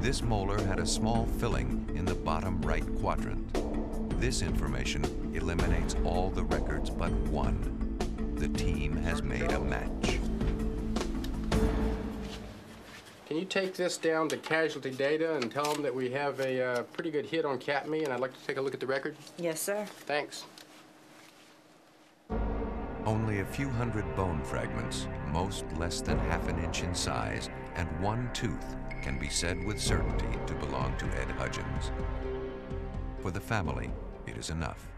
This molar had a small filling in the bottom right quadrant. This information eliminates all the records but 1. The team has made a match. Can you take this down to casualty data and tell them that we have a pretty good hit on Katme, and I'd like to take a look at the record? Yes, sir. Thanks. Only a few hundred bone fragments, most less than ½ inch in size, and one tooth can be said with certainty to belong to Ed Hudgens. For the family, it is enough.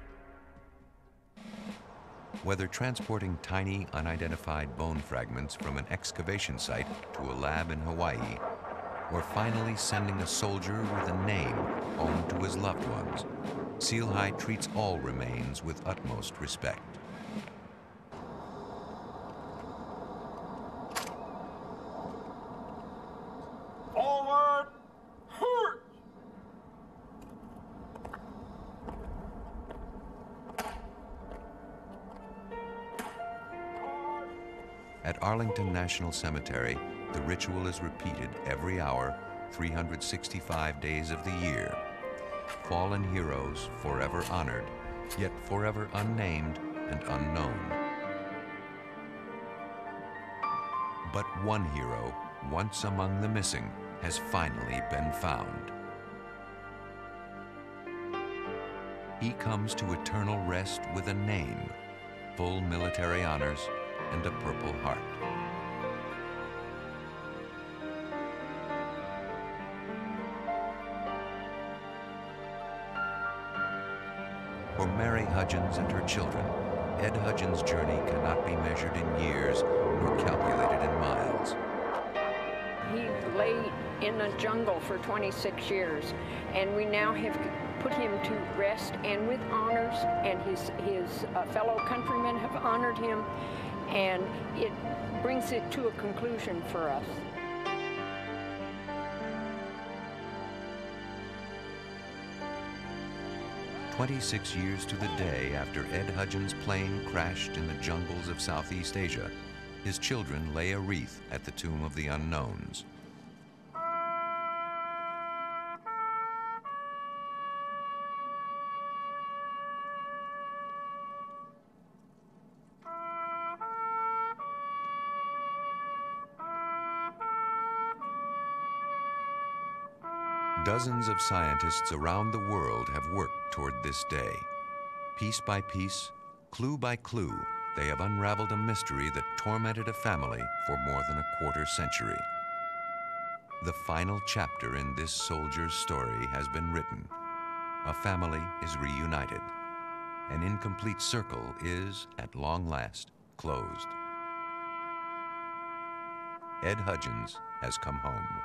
Whether transporting tiny, unidentified bone fragments from an excavation site to a lab in Hawaii, or finally sending a soldier with a name home to his loved ones, CILHI treats all remains with utmost respect. At Arlington National Cemetery, the ritual is repeated every hour, 365 days of the year. Fallen heroes forever honored, yet forever unnamed and unknown. But one hero, once among the missing, has finally been found. He comes to eternal rest with a name, full military honors, and a Purple Heart. For Mary Hudgens and her children, Ed Hudgens' journey cannot be measured in years nor calculated in miles. He lay in the jungle for 26 years, and we now have put him to rest, and with honors, and his fellow countrymen have honored him, and it brings it to a conclusion for us. "26 years to the day after Ed Hudgens' plane crashed in the jungles of Southeast Asia, his children lay a wreath at the Tomb of the Unknowns. Dozens of scientists around the world have worked toward this day. Piece by piece, clue by clue, they have unraveled a mystery that tormented a family for more than a quarter-century. The final chapter in this soldier's story has been written. A family is reunited. An incomplete circle is, at long last, closed. Ed Hudgens has come home.